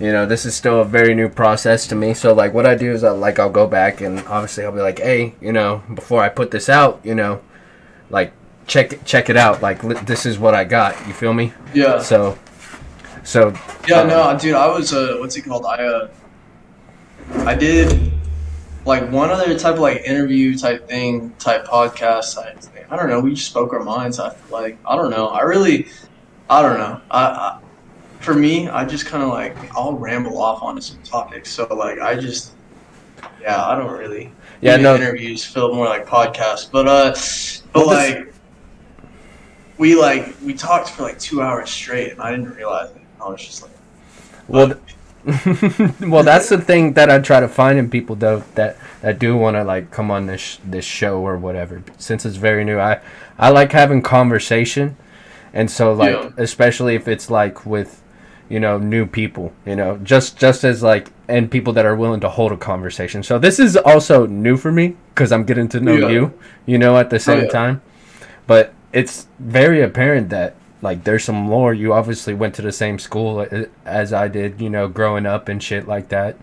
You know, this is still a very new process to me. So, like, what I do is, I'll go back and obviously I'll be like, hey, you know, before I put this out, you know, like, check it out. Like, this is what I got. You feel me? Yeah. So. Yeah, no, dude, I was, what's it called? I did, like, one other type of, like, interview type thing, type podcast type thing. I don't know. We just spoke our minds. I feel like, I don't know. I don't know. For me, I just kind of like, I'll ramble off onto some topics. So like, I don't really do interviews, feel more like podcasts. But like, we talked for like 2 hours straight and I didn't realize it. I was just like, well, that's the thing that I try to find in people though, that do want to like come on this show or whatever. Since it's very new, I like having conversation. And so like, especially if it's like with, you know, new people, you know, just as like, and people that are willing to hold a conversation. So this is also new for me because I'm getting to know you know, at the same time. But it's very apparent that like there's some lore. You obviously went to the same school as I did, you know, growing up and shit like that.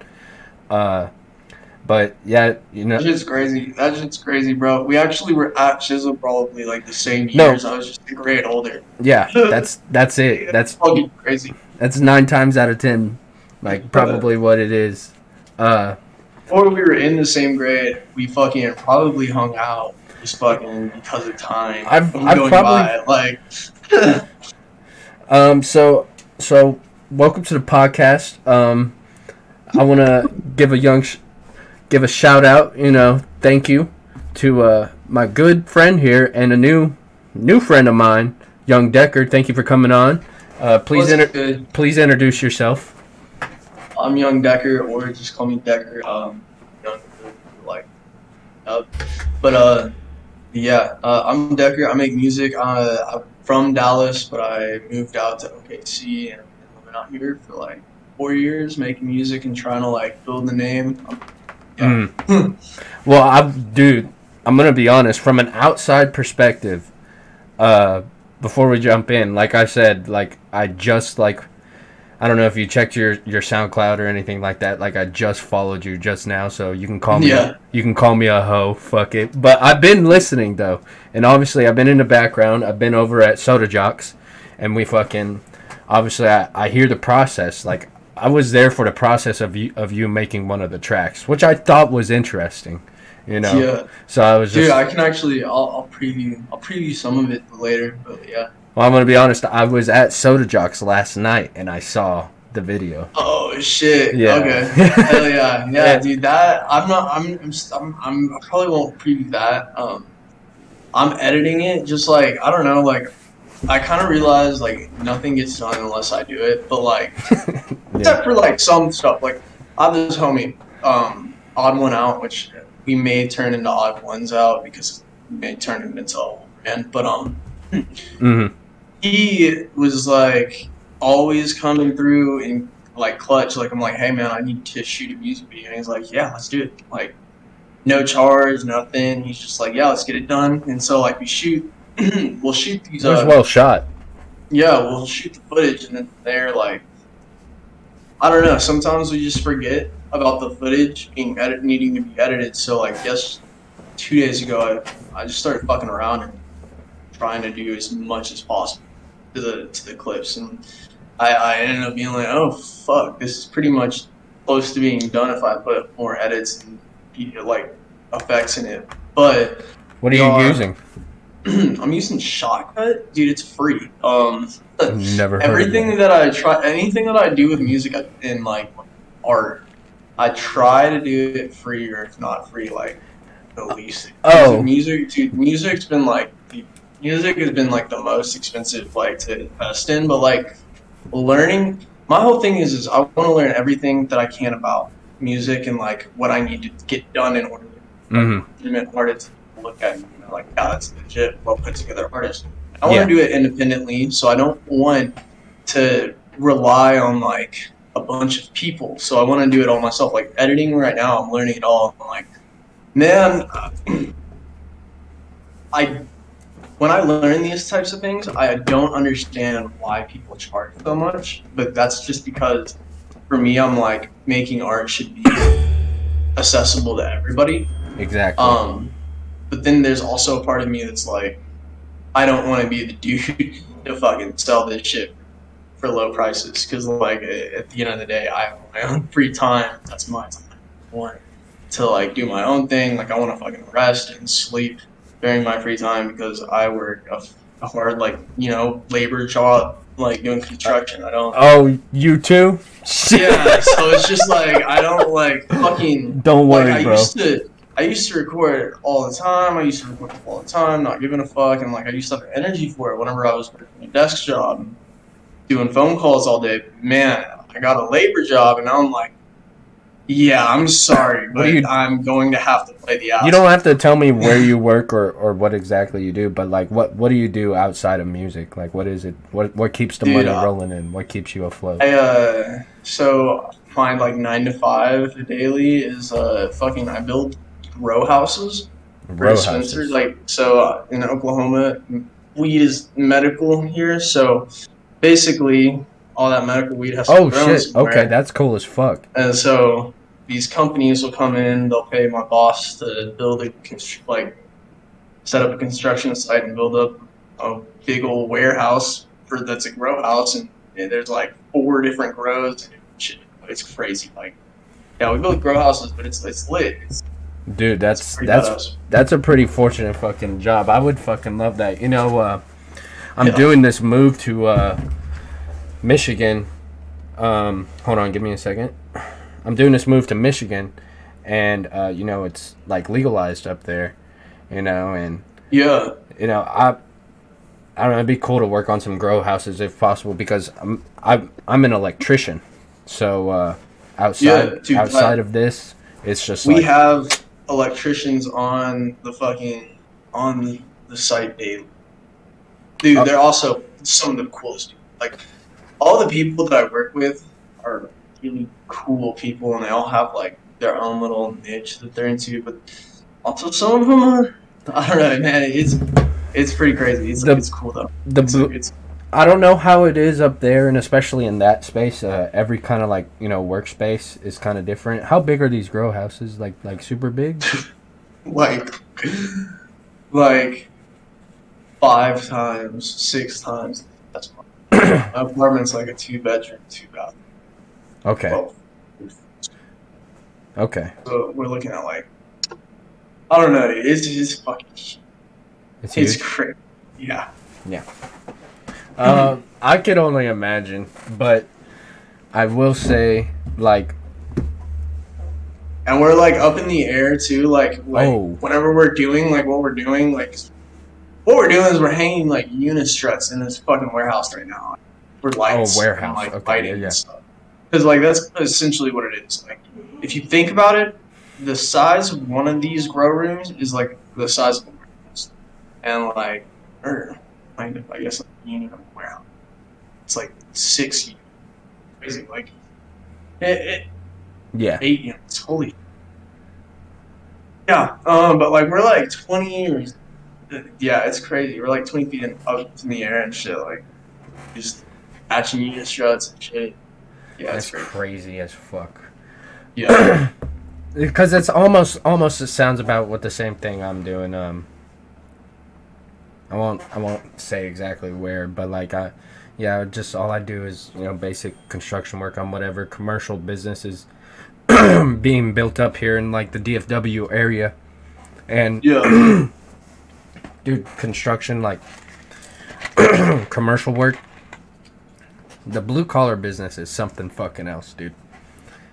But yeah, you know, that shit's crazy. That shit's crazy, bro. We actually were at Chisel probably like the same years. I was just a grade older. Yeah, that's it. Yeah, that's fucking crazy. That's 9 times out of 10, like probably what it is. Or we were in the same grade. We fucking probably hung out just fucking because of time. I've probably like. So welcome to the podcast. I want to give a shout out. You know, thank you to my good friend here and a new friend of mine, Yung Deker. Thank you for coming on. Please introduce yourself. I'm Yung Deker, or just call me Decker. I'm Decker. I make music. I'm from Dallas, but I moved out to OKC and I've been out here for like 4 years making music and trying to like build the name. Well, I'm gonna be honest. From an outside perspective, before we jump in, like I said, like I don't know if you checked your SoundCloud or anything like that. Like I just followed you just now, so you can call me a hoe. Fuck it. But I've been listening though, and obviously I've been in the background. I've been over at Soda Jxck, and we fucking obviously I hear the process. Like I was there for the process of you making one of the tracks, which I thought was interesting. You know, so I was just... Dude, I can actually, I'll preview some of it later, but yeah. Well, I'm going to be honest, I was at Soda Jxck last night, and I saw the video. Oh, shit. Yeah. Okay. Hell yeah. Yeah, dude, that, I probably won't preview that. I'm editing it, just like, I don't know, like, I kind of realized, like, nothing gets done unless I do it, but, like, except for, like, some stuff, like, I have this homie, Odd One Out, which... We may turn into Odd Ones Out because we may turn him into old man. But he was like always coming through and like clutch. Like I'm like, hey man, I need to shoot a music video, and he's like, yeah, let's do it. Like no charge, nothing. He's just like, yeah, let's get it done. And so like we shoot, we'll shoot these. It was well shot. Yeah, we'll shoot the footage, and then they're like, I don't know. Sometimes we just forget about the footage being needing to be edited. So like, yes, 2 days ago, I just started fucking around and trying to do as much as possible to the clips, and I ended up being like, oh fuck, this is pretty much close to being done if I put more edits and like effects in it. But what are you using? I'm using Shotcut, dude. It's free. Never. Everything that I try, anything that I do with music and like art, I try to do it free, or if not free, like the least. Oh, music, dude. Music has been like the most expensive, like to invest in. But like learning, my whole thing is I want to learn everything that I can about music and like what I need to get done in order to artists look at, you know, like that's legit, well put together artist. I want to do it independently, so I don't want to rely on like a bunch of people, so I want to do it all myself. Like editing right now, I'm learning it all. I'm like, man, when I learn these types of things, I don't understand why people charge so much, but that's just because for me, I'm like, making art should be accessible to everybody. Exactly. But then there's also a part of me that's like, I don't want to be the dude to fucking sell this shit for low prices, because like at the end of the day, I have my own free time. That's my time. I want to like do my own thing. Like I want to fucking rest and sleep during my free time, because I work a hard, like, you know, labor job, like doing construction. I don't. Oh, you too? Yeah. So it's just like, I don't like fucking. Don't worry, like, bro. I used to record all the time. I used to record all the time, not giving a fuck, and like I used to have energy for it whenever I was working a desk job, doing phone calls all day. Man, I got a labor job, and now I'm like, yeah, I'm sorry, but I'm going to have to play the outside. You don't have to tell me where you work or what exactly you do, but like what do you do outside of music? Like what is it? What keeps the money rolling in? What keeps you afloat? So my like 9 to 5 daily is fucking I build row houses, dispensers. Like, so in Oklahoma, weed is medical here, so basically all that medical weed has to be grown somewhere. Okay, that's cool as fuck. And so these companies will come in, they'll pay my boss to build a set up a construction site and build up a big old warehouse that's a grow house, and there's like 4 different grows and shit. It's crazy. Like, yeah, we build grow houses, but it's lit. Dude, that's a pretty fortunate fucking job. I would fucking love that. You know, I'm doing this move to Michigan. Hold on, give me a second. I'm doing this move to Michigan, and you know, it's like legalized up there. You know, and yeah, you know, I don't know. It'd be cool to work on some grow houses if possible, because I'm an electrician, so outside of this, it's just we have electricians on the fucking on the site daily. Dude, they're also some of the coolest people. Like, all the people that I work with are really cool people, and they all have like their own little niche that they're into. But also some of them are, I don't know, man. It's pretty crazy. It's cool though. I don't know how it is up there, and especially in that space. Every kind of like, you know, workspace is kind of different. How big are these grow houses? Like super big? like 5 times, 6 times. That's fine. My apartment's like a 2-bedroom, 2-bathroom. Okay. 12. Okay. So we're looking at like, I don't know. It's fucking. It's crazy. Yeah. Yeah. I could only imagine, but I will say, like, and we're like up in the air too. Like whenever we're doing like what we're doing, like. What we're doing is we're hanging like unistruts in this fucking warehouse right now. We're lights, lighting and stuff. Because like that's essentially what it is. Like if you think about it, the size of one of these grow rooms is like the size of a warehouse, and like, or kind of, I guess, like a unit of a warehouse. It's like 6 units. Crazy, like 8 units. Holy. Yeah, but like we're like 20 or. Yeah, it's crazy. We're like 20 feet up in the air and shit, like just action unit struts and shit. Yeah, that's crazy as fuck. Yeah, because it's almost it sounds about what the same thing I'm doing. I won't say exactly where, but like just all I do is, you know, basic construction work on whatever commercial businesses being built up here in like the DFW area, and yeah. Dude, construction, like commercial work, the blue collar business is something fucking else, dude.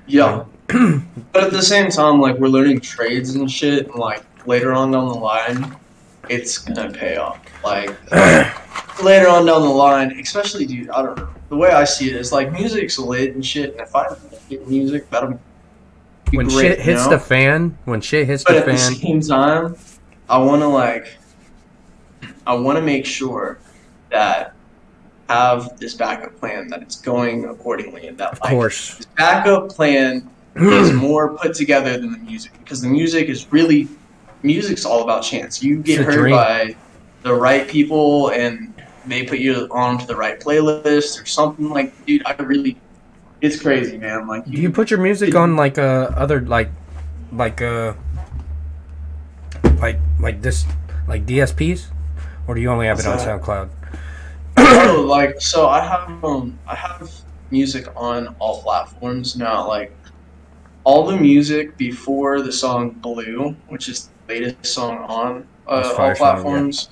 Yeah, but at the same time, like we're learning trades and shit, and like later on down the line, it's gonna pay off. Like later on down the line, especially, dude. I don't know. The way I see it is like music's lit and shit, and if I get music, that'll be when great, shit hits the fan. When shit hits the fan. But at the same time, I want to like. I want to make sure that I have this backup plan, that it's going accordingly, and that, of course, this backup plan is more put together than the music, because the music is really, music's all about chance. You get heard by the right people, and they put you onto the right playlist or something. Like, dude, I really, It's crazy, man. Like, do you put your music on like other like this like DSPs, or do you only have it on SoundCloud? No, like so I have music on all platforms now. Like all the music before the song Blue, which is the latest song on all platforms.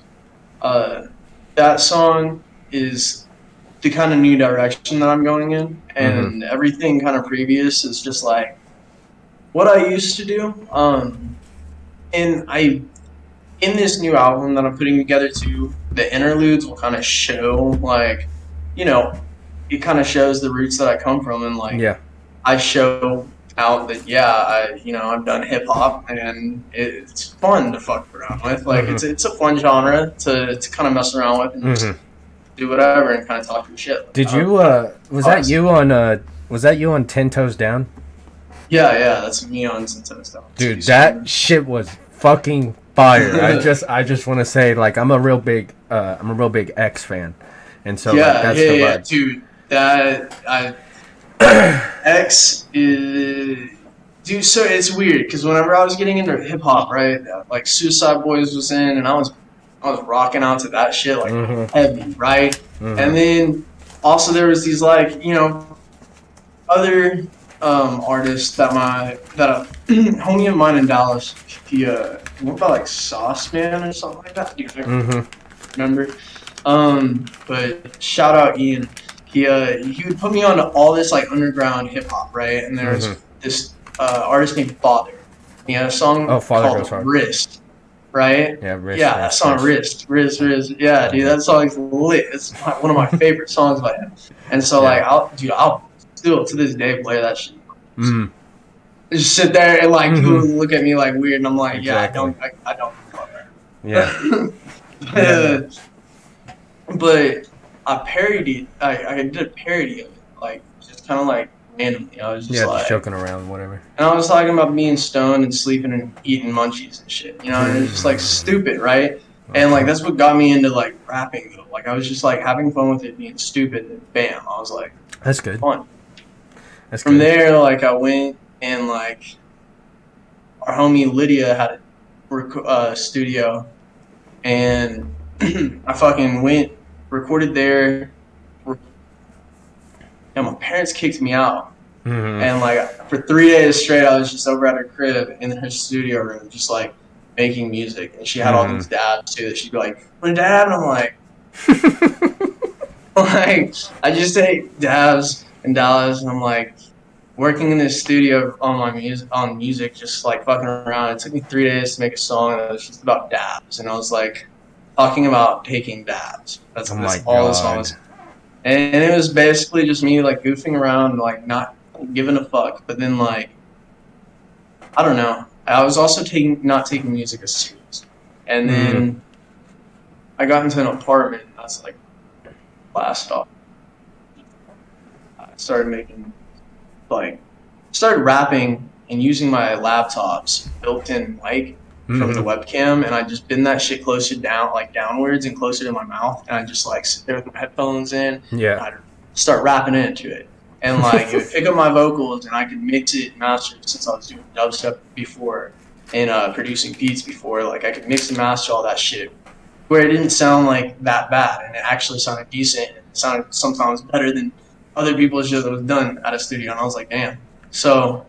Yeah. That song is the kind of new direction that I'm going in, and everything kind of previous is just like what I used to do. And in this new album that I'm putting together too, the interludes will kind of show, like, you know, it kind of shows the roots that I come from, and like I show out that I you know, I've done hip hop, and it's fun to fuck around with. Like it's a fun genre to kind of mess around with and just do whatever and kind of talk your shit. Did you was that you on 10 Toes Down? Yeah, that's me on 10 Toes Down. Dude, that shit was fucking fire. I just want to say, like, I'm a real big X fan, and so like, that's the vibe. Dude, X is, dude. So it's weird because whenever I was getting into hip hop, right, like Suicide Boys was in, and I was rocking out to that shit, like heavy, right? And then also there was these, like, you know, other artists that a homie of mine in Dallas, he what about like Sauce Man or something like that? Do you remember? But shout out Ian. He would put me on all this like underground hip hop, right? And there was this artist named Father. He had a song called Wrist. Right? Yeah, Wrist. Yeah, that song, Wrist. Yeah, dude, that song's lit. It's one of my favorite songs by him. And so, like, I'll still to this day play that shit. Just sit there and, like, look at me like weird, and I'm like, I don't fuck her. But I did a parody of it, like, just kind of like randomly. I was just like joking around, whatever. And I was talking about being stoned and sleeping and eating munchies and shit, you know. And it was just like stupid, right? And like that's what got me into like rapping, though. Like I was just like having fun with it, being stupid, and bam, I was like, that's good. Fun. That's from good. There, like I went and like our homie Lydia had a studio, and I fucking went. Recorded there, and my parents kicked me out. And like for 3 days straight, I was just over at her crib in her studio room, just like making music. And she had all these dabs too. That she'd be like, "My dad," and I'm like, "Like I just take dabs in Dallas," and I'm like working in this studio on my music, just like fucking around. It took me 3 days to make a song, and it was just about dabs, and I was like. Talking about taking dabs. That's all the song was. And it was basically just me like goofing around and like not giving a fuck. But then like I don't know. I was also not taking music as serious. And then I got into an apartment. And that's like blast off. I started making like rapping and using my laptop's built-in mic. From the webcam, and I just bend that shit closer down, like downwards and closer to my mouth, and I just like sit there with my headphones in, and I'd start rapping into it, and like it would pick up my vocals, and I could mix it and master it, since I was doing dubstep before and producing beats before, like I could mix and master all that shit, where it didn't sound like that bad, and it actually sounded decent, and it sounded sometimes better than other people's shit that was done at a studio, and I was like, damn. So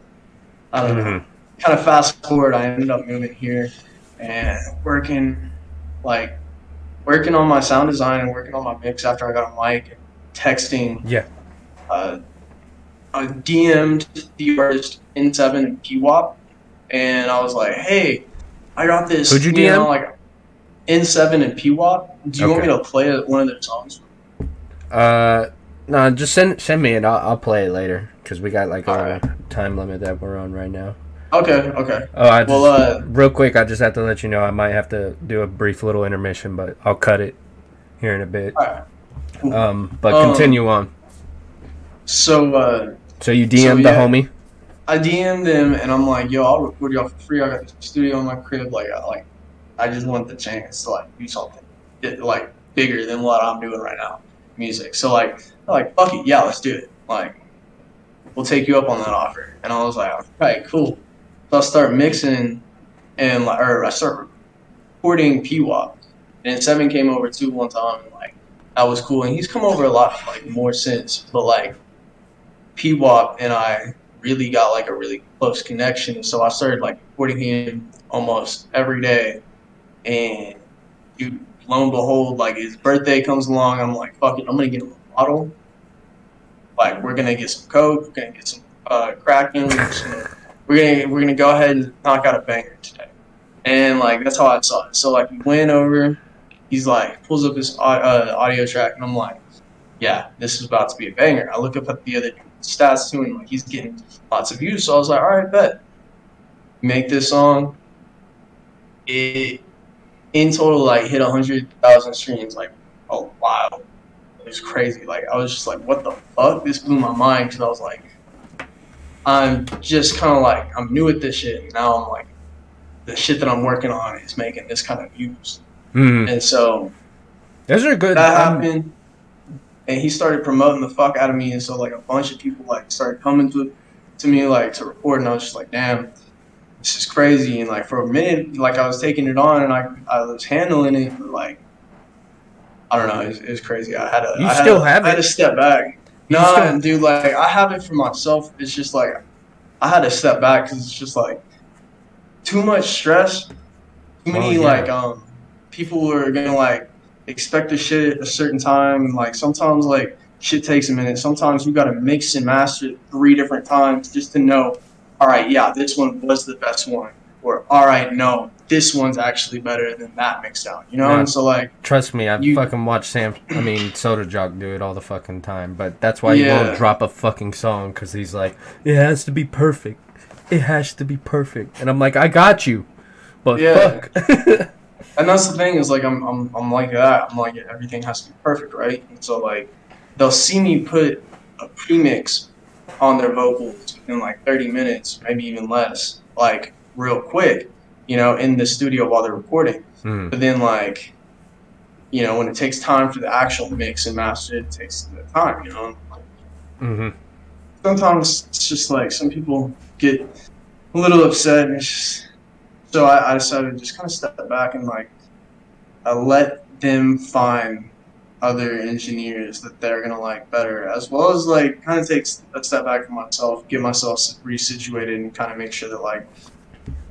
I don't know. Kind of fast forward, I ended up moving here and working on my sound design and working on my mix after I got a mic, and texting. I DM'd the artist N7 and P-Wop, and I was like, hey, I got this. Who'd you DM? You know, like N7 and P-Wop. Do you want me to play one of their songs? No, just send me and I'll play it later, because we got like a time limit that we're on right now. Okay. Oh, real quick, I just have to let you know I might have to do a brief little intermission, but I'll cut it here in a bit. All right. Cool. But continue on. So you DM'd the homie? I DM'd him, and I'm like, yo, I'll record y'all for free. I got the studio in my crib. Like, I just want the chance to, like, do something, like, bigger than what I'm doing right now, music. So, like, fuck it. Yeah, let's do it. Like, we'll take you up on that offer. And I was like, all right, cool. So I start mixing and I start recording P-Wop. And N7 came over too one time, and that was cool. And he's come over a lot more since, but P-Wop and I really got a really close connection. So I started recording him almost every day, and lo and behold, his birthday comes along. I'm like, fuck it, I'm gonna get him a bottle. We're gonna get some coke, we're gonna get some cracking, we're gonna go ahead and knock out a banger today. And that's how I saw it. So we went over. He's pulls up his audio track, and I'm like, yeah, this is about to be a banger. I look up at the other stats too, and he's getting lots of views. So I was like, all right, bet, make this song. It in total hit 100,000 streams. Oh wow, it was crazy. I was just what the fuck? This blew my mind, because I was I'm just kind of I'm new at this shit, and now I'm the shit that I'm working on is making this kind of views. Mm. And so those are good. That happened, and he started promoting the fuck out of me, and so a bunch of people started coming to me to record, and I was just like, damn, this is crazy. And for a minute, I was taking it on, and I was handling it, but I don't know, it was crazy. I had a you I still had, have I had it. To step back. You no, still... dude, I have it for myself. It's just I had to step back, because it's just too much stress, too many people are gonna expect the shit at a certain time, and sometimes shit takes a minute. Sometimes you gotta mix and master it 3 different times just to know, all right, yeah, this one was the best one, or all right, no, this one's actually better than that mixed out, you know? Yeah. And so trust me, I've fucking watched Soda Jxck do it all the fucking time, but that's why yeah. You won't drop a fucking song, because he's like, it has to be perfect. It has to be perfect. And I'm like, I got you, but yeah. Fuck. And that's the thing is, I'm like that. I'm like, everything has to be perfect, right? And so, they'll see me put a premix on their vocals in, 30 minutes, maybe even less, real quick, you know, in the studio while they're recording. Mm. But then, you know, when it takes time for the actual mix and master, it takes the time, you know? Mm-hmm. Sometimes it's just, some people get a little upset, and it's just... So I decided to just kind of step back and let them find other engineers that they're gonna like better, as well as kind of take a step back from myself, get myself resituated, and kind of make sure that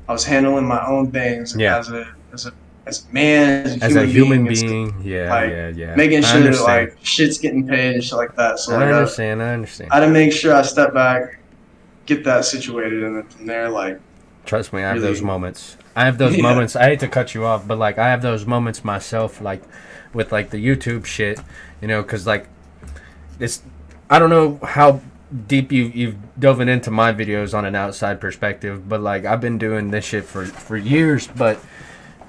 I was handling my own things yeah. as a man, as a human being, yeah, yeah. Making sure that shit's getting paid and shit like that. So I understand. I had to make sure I step back, get that situated, and then from there Trust me, I have those moments. I have those yeah. moments. I hate to cut you off, but I have those moments myself, with the YouTube shit, you know, because it's. I don't know how deep you've dove into my videos on an outside perspective, but I've been doing this shit for years, but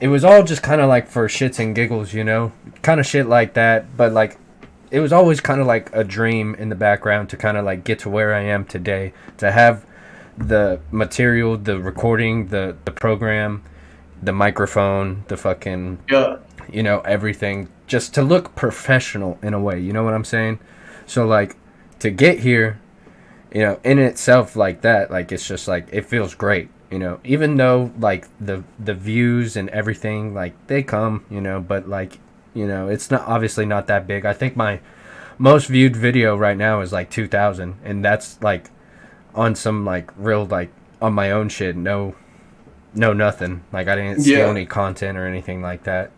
it was all just kind of for shits and giggles, you know, kind of shit like that, but it was always kind of a dream in the background to kind of get to where I am today, to have. The material, the recording, the program, the microphone, the fucking, yeah. you know, everything, just to look professional in a way, you know what I'm saying? So, to get here, you know, in itself that, it's just, it feels great, you know, even though, the views and everything, they come, you know, but, you know, it's not, obviously not that big. I think my most viewed video right now is, 2,000, and that's, on some real on my own shit, no nothing, I didn't steal yeah. any content or anything like that,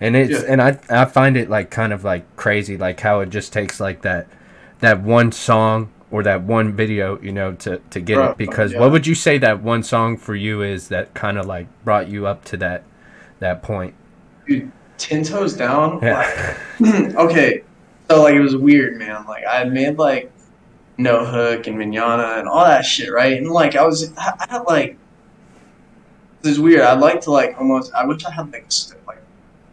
and it's yeah. and I find it kind of crazy how it just takes that one song or that one video, you know, to get it, because yeah. what would you say that one song for you is that kind of brought you up to that point? Dude, 10 Toes Down, yeah. Okay, so it was weird, man. I made No Hook and Mignana and all that shit, right? And I had this is weird. I'd like to almost. I wish I had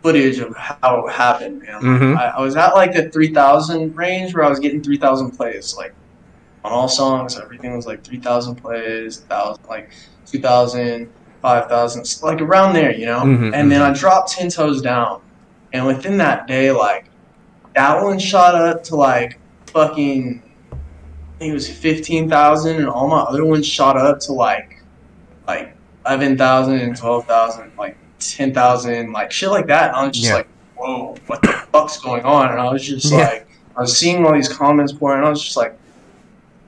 footage of how it happened, man. Mm-hmm. I was at the 3,000 range where I was getting 3,000 plays, on all songs. Everything was 3,000 plays, 1,000, 2,000, 5,000, around there, you know. Mm-hmm. And then I dropped 10 Toes Down, and within that day, that one shot up to fucking. I think it was 15,000, and all my other ones shot up to like 11,000 and 12,000, like 10,000, like shit like that. And I was just like, whoa, what the fuck's going on? And I was just like, I was seeing all these comments pouring, and I was just like,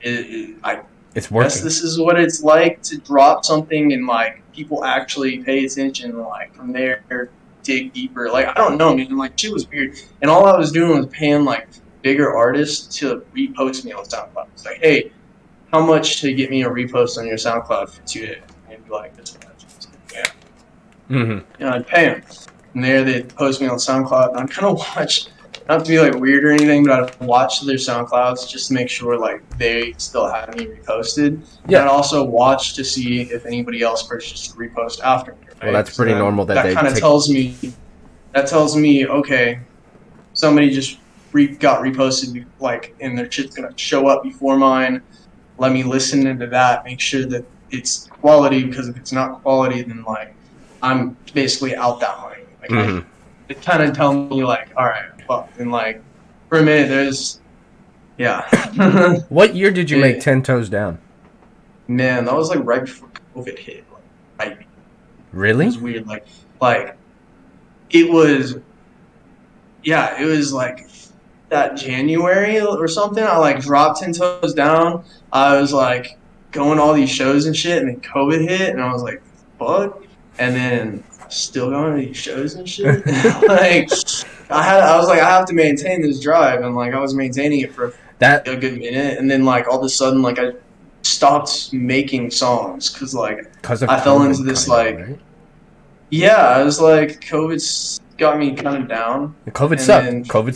it's working. Guess this is what it's like to drop something and like people actually pay attention, and like from there dig deeper. Like I don't know, man. Like shit was weird, and all I was doing was paying like bigger artists to repost me on SoundCloud. It's like, hey, how much to get me a repost on your SoundCloud for 2 days? And be like, that's what I just did. Yeah. Mm-hmm. And I'd pay them. And there they'd post me on SoundCloud. And I'd kind of watch, not to be like weird or anything, but I'd watch their SoundClouds just to make sure like they still had me reposted. Yeah. And I'd also watch to see if anybody else purchased a repost after me. Right? Well, that's pretty normal that they That tells me, okay, somebody just got reposted, like, and their shit's gonna show up before mine. Let me listen into that, make sure that it's quality, because if it's not quality, then like I'm basically out that money. Like it kind of tell me like, all right, fuck. And like for a minute, there's What year did you make 10 Toes Down? Man, that was like right before COVID hit. Like, really? It was weird. Like it was. Yeah, it was like that January or something. I like dropped 10 Toes Down. I was like going all these shows and shit, and then COVID hit, and I was like, fuck. And then still going to these shows and shit. Like I have to maintain this drive, and like I was maintaining it for a good minute, and then like all of a sudden like I stopped making songs because I fell into this I was like COVID's got me kind of down. COVID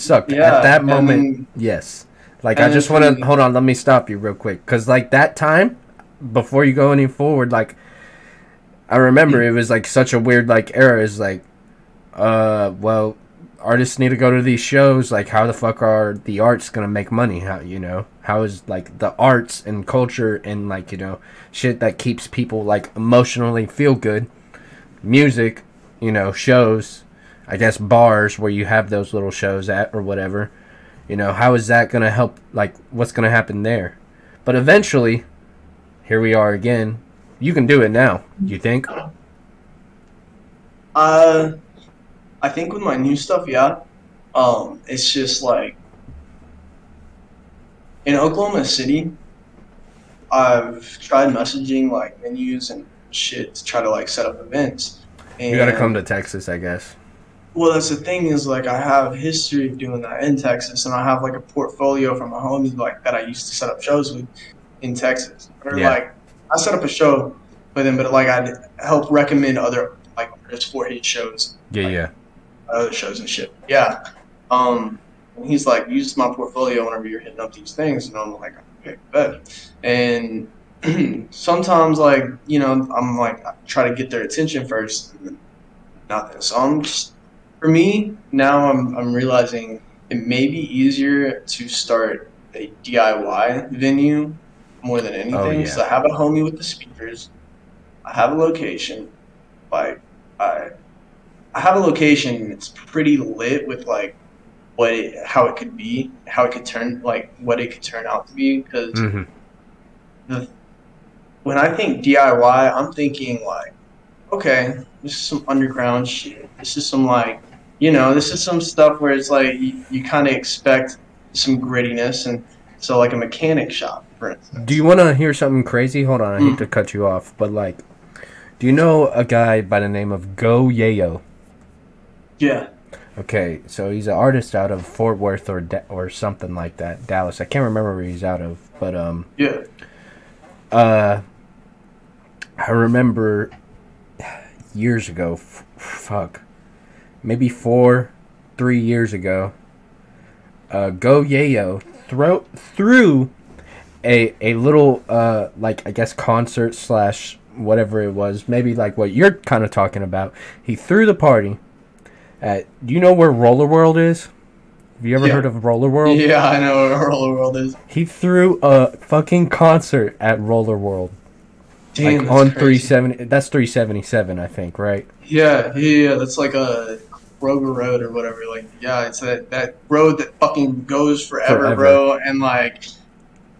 sucked. Yeah, at that moment, yes. Like, I just want to... Hold on, let me stop you real quick. Because, like, that time, before you go any forward, like, I remember it was, like, such a weird, like, era. It's like, well, artists need to go to these shows. Like, how the fuck are the arts going to make money? How, you know? How is, like, the arts and culture and, like, you know, shit that keeps people, like, emotionally feel good. Music, you know, shows... I guess bars where you have those little shows at or whatever, you know, how is that going to help? Like, what's going to happen there? But eventually, here we are again. You can do it now, you think? I think with my new stuff, yeah. It's just like, in Oklahoma City, I've tried messaging, like, venues and shit to try to, like, set up events. And you got to come to Texas, I guess. Well, that's the thing is, like, I have a history of doing that in Texas, and I have, like, a portfolio from my homies, like, that I used to set up shows with in Texas. Or, like, I set up a show with him, but, like, I'd help recommend other, like, artists for his shows. Yeah, like, other shows and shit. Yeah. And he's like, use my portfolio whenever you're hitting up these things. And I'm like, okay, bet. And sometimes, like, you know, I'm like, I try to get their attention first. And nothing. So I'm just... For me, now I'm realizing it may be easier to start a DIY venue more than anything. Oh, yeah. So I have a homie with the speakers. I have a location. Like I have a location. It's pretty lit with like what it could turn out to be. Because when I think DIY, I'm thinking like, okay, this is some underground shit. This is some like. You know, this is some stuff where it's like you kind of expect some grittiness, and so like a mechanic shop, for instance. Do you want to hear something crazy? Hold on, I hate to cut you off, but like, do you know a guy by the name of Go Yayo? Yeah. Okay, so he's an artist out of Fort Worth or something like that, Dallas. I can't remember where he's out of, but yeah. I remember years ago. Maybe 3 years ago, Go Yayo threw a little, like, I guess concert slash whatever it was. Maybe like what you're kind of talking about. He threw the party at, do you know where Roller World is? Have you ever heard of Roller World? Yeah, I know where Roller World is. He threw a fucking concert at Roller World. Damn, like on 370, that's 377, I think, right? Yeah, that's like a Kroger Road or whatever. Like, yeah, it's that road that fucking goes forever, bro. And like,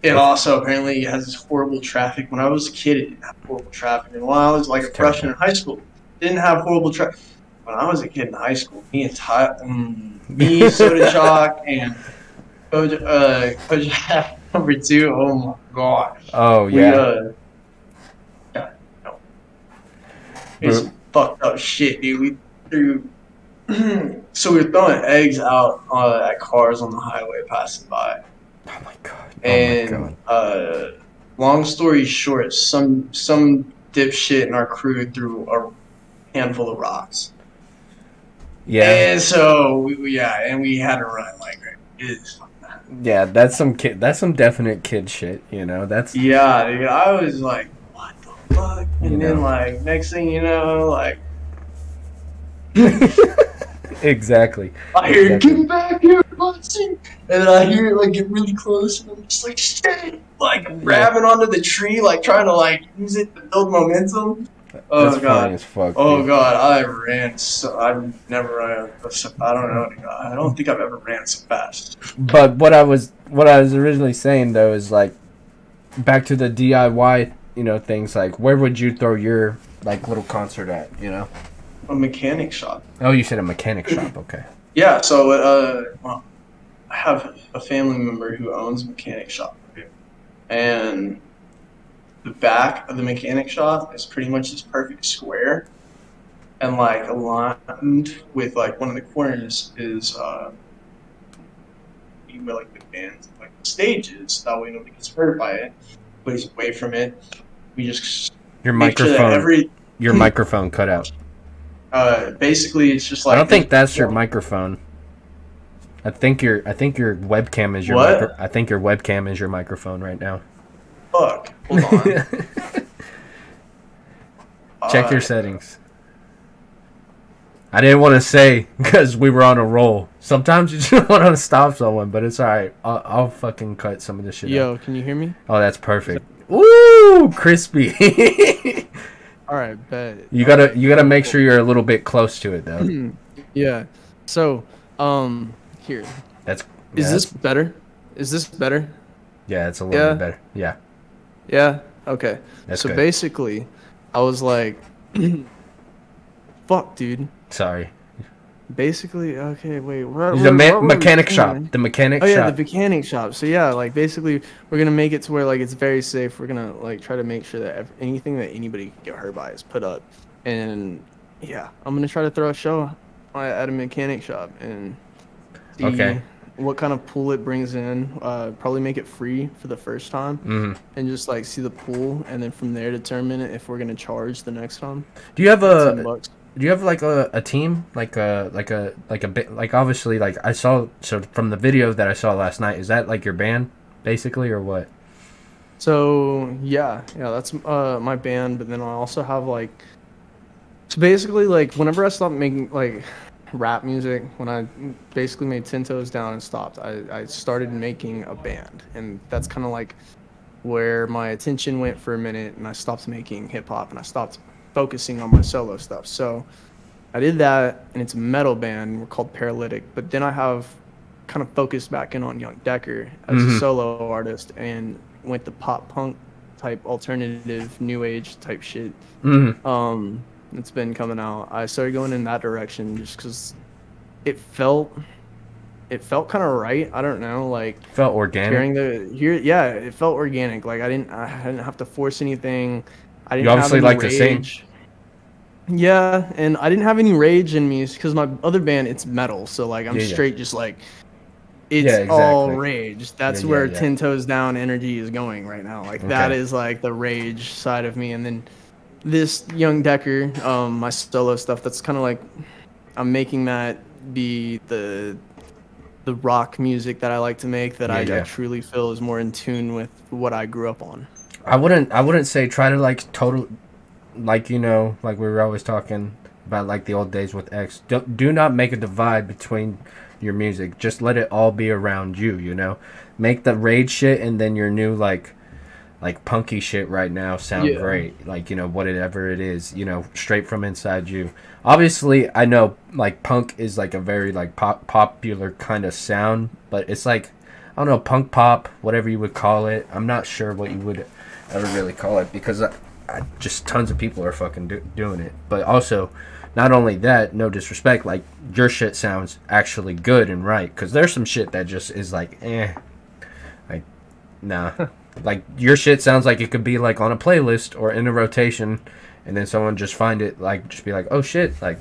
It also apparently has this horrible traffic. When I was a kid, it didn't have horrible traffic. And when I was like a freshman in high school, it didn't have horrible traffic. When I was a kid in high school, me, Soda Jxck, and Kojak number two, oh my god. Oh, yeah. It's fucked up shit, dude. We threw... so we were throwing eggs out at cars on the highway passing by. Oh my god. Long story short, some dipshit in our crew threw a handful of rocks. Yeah. And so we had to run like it is. Yeah, that's some kid. That's some definite kid shit. You know, that's. Yeah, dude, I was like, what the fuck? And then like next thing you know, like. Exactly. I hear get back here, Bunsen, and then I hear it like get really close, and I'm just like shit, like grabbing onto the tree, like trying to like use it to build momentum. Oh that's god, funny as fuck, oh god, I ran. So I've never run. I don't know. I don't think I've ever ran so fast. But what I was originally saying though is like back to the DIY, you know, things like where would you throw your like little concert at, you know? A mechanic shop. Oh, you said a mechanic shop. Okay. Yeah. So, well, I have a family member who owns a mechanic shop, and the back of the mechanic shop is pretty much this perfect square, and like aligned with like one of the corners is you know, like the bands, like the stages. That way nobody gets hurt by it. Nobody's away from it. We just your microphone. Sure your microphone cut out. Basically, it's just like I don't think that's your microphone. I think your webcam is your. What? I think your webcam is your microphone right now. Fuck. Hold on. Check your settings. I didn't want to say because we were on a roll. Sometimes you just want to stop someone, but it's all right. I'll fucking cut some of this shit. Yo, can you hear me? Oh, that's perfect. Ooh, crispy. All right, bet. You gotta make sure you're a little bit close to it though. Yeah. So, here. Is this better? Is this better? Yeah, it's a little bit better. Yeah. Yeah. Okay. That's so good. Basically, I was like, "Fuck, dude." Sorry. Basically, okay. Wait. The mechanic shop. So yeah, like basically, we're gonna make it to where like it's very safe. We're gonna like try to make sure that anything that anybody can get hurt by is put up. And yeah, I'm gonna try to throw a show at a mechanic shop and see what kind of pool it brings in. Probably make it free for the first time and just like see the pool, and then from there determine if we're gonna charge the next time. Do you have a? Do you have like a team, like a bit, like obviously like I saw, so from the video that I saw last night, is that like your band basically or what? So yeah, that's my band, but then I also have like, so basically like whenever I stopped making like rap music, when I basically made 10 Toes Down and stopped, I started making a band, and that's kind of like where my attention went for a minute, and I stopped making hip hop and I stopped focusing on my solo stuff. So I did that, and it's a metal band. We're called Paralytic. But then I have kind of focused back in on Yung Deker as a solo artist, and went to pop punk type alternative new age type shit. It's been coming out. I started going in that direction just because it felt kind of right. I don't know, like felt organic. Yeah, it felt organic. Like I didn't have to force anything. I didn't have any rage. Yeah, and I didn't have any rage in me because my other band, it's metal. So, like, I'm straight just, like, it's all rage. That's where 10 Toes Down energy is going right now. Like, that is, like, the rage side of me. And then this Yung Deker, my solo stuff, that's kind of, like, I'm making that be the rock music that I like to make that I truly feel is more in tune with what I grew up on. I wouldn't say try to like total, like, you know, like we were always talking about like the old days with X. Do not make a divide between your music. Just let it all be around you, you know. Make the rage shit and then your new like punky shit right now sound great. Like, you know, whatever it is, you know, straight from inside you. Obviously, I know like punk is like a very like popular kind of sound, but it's like I don't know, punk pop, whatever you would call it. I'm not sure what you would ever really call it, because I just tons of people are fucking doing it. But also, not only that, no disrespect, like, your shit sounds actually good and right, because there's some shit that just is like, eh, like, nah. Like, your shit sounds like it could be, like, on a playlist or in a rotation, and then someone just find it, like, just be like, oh shit, like,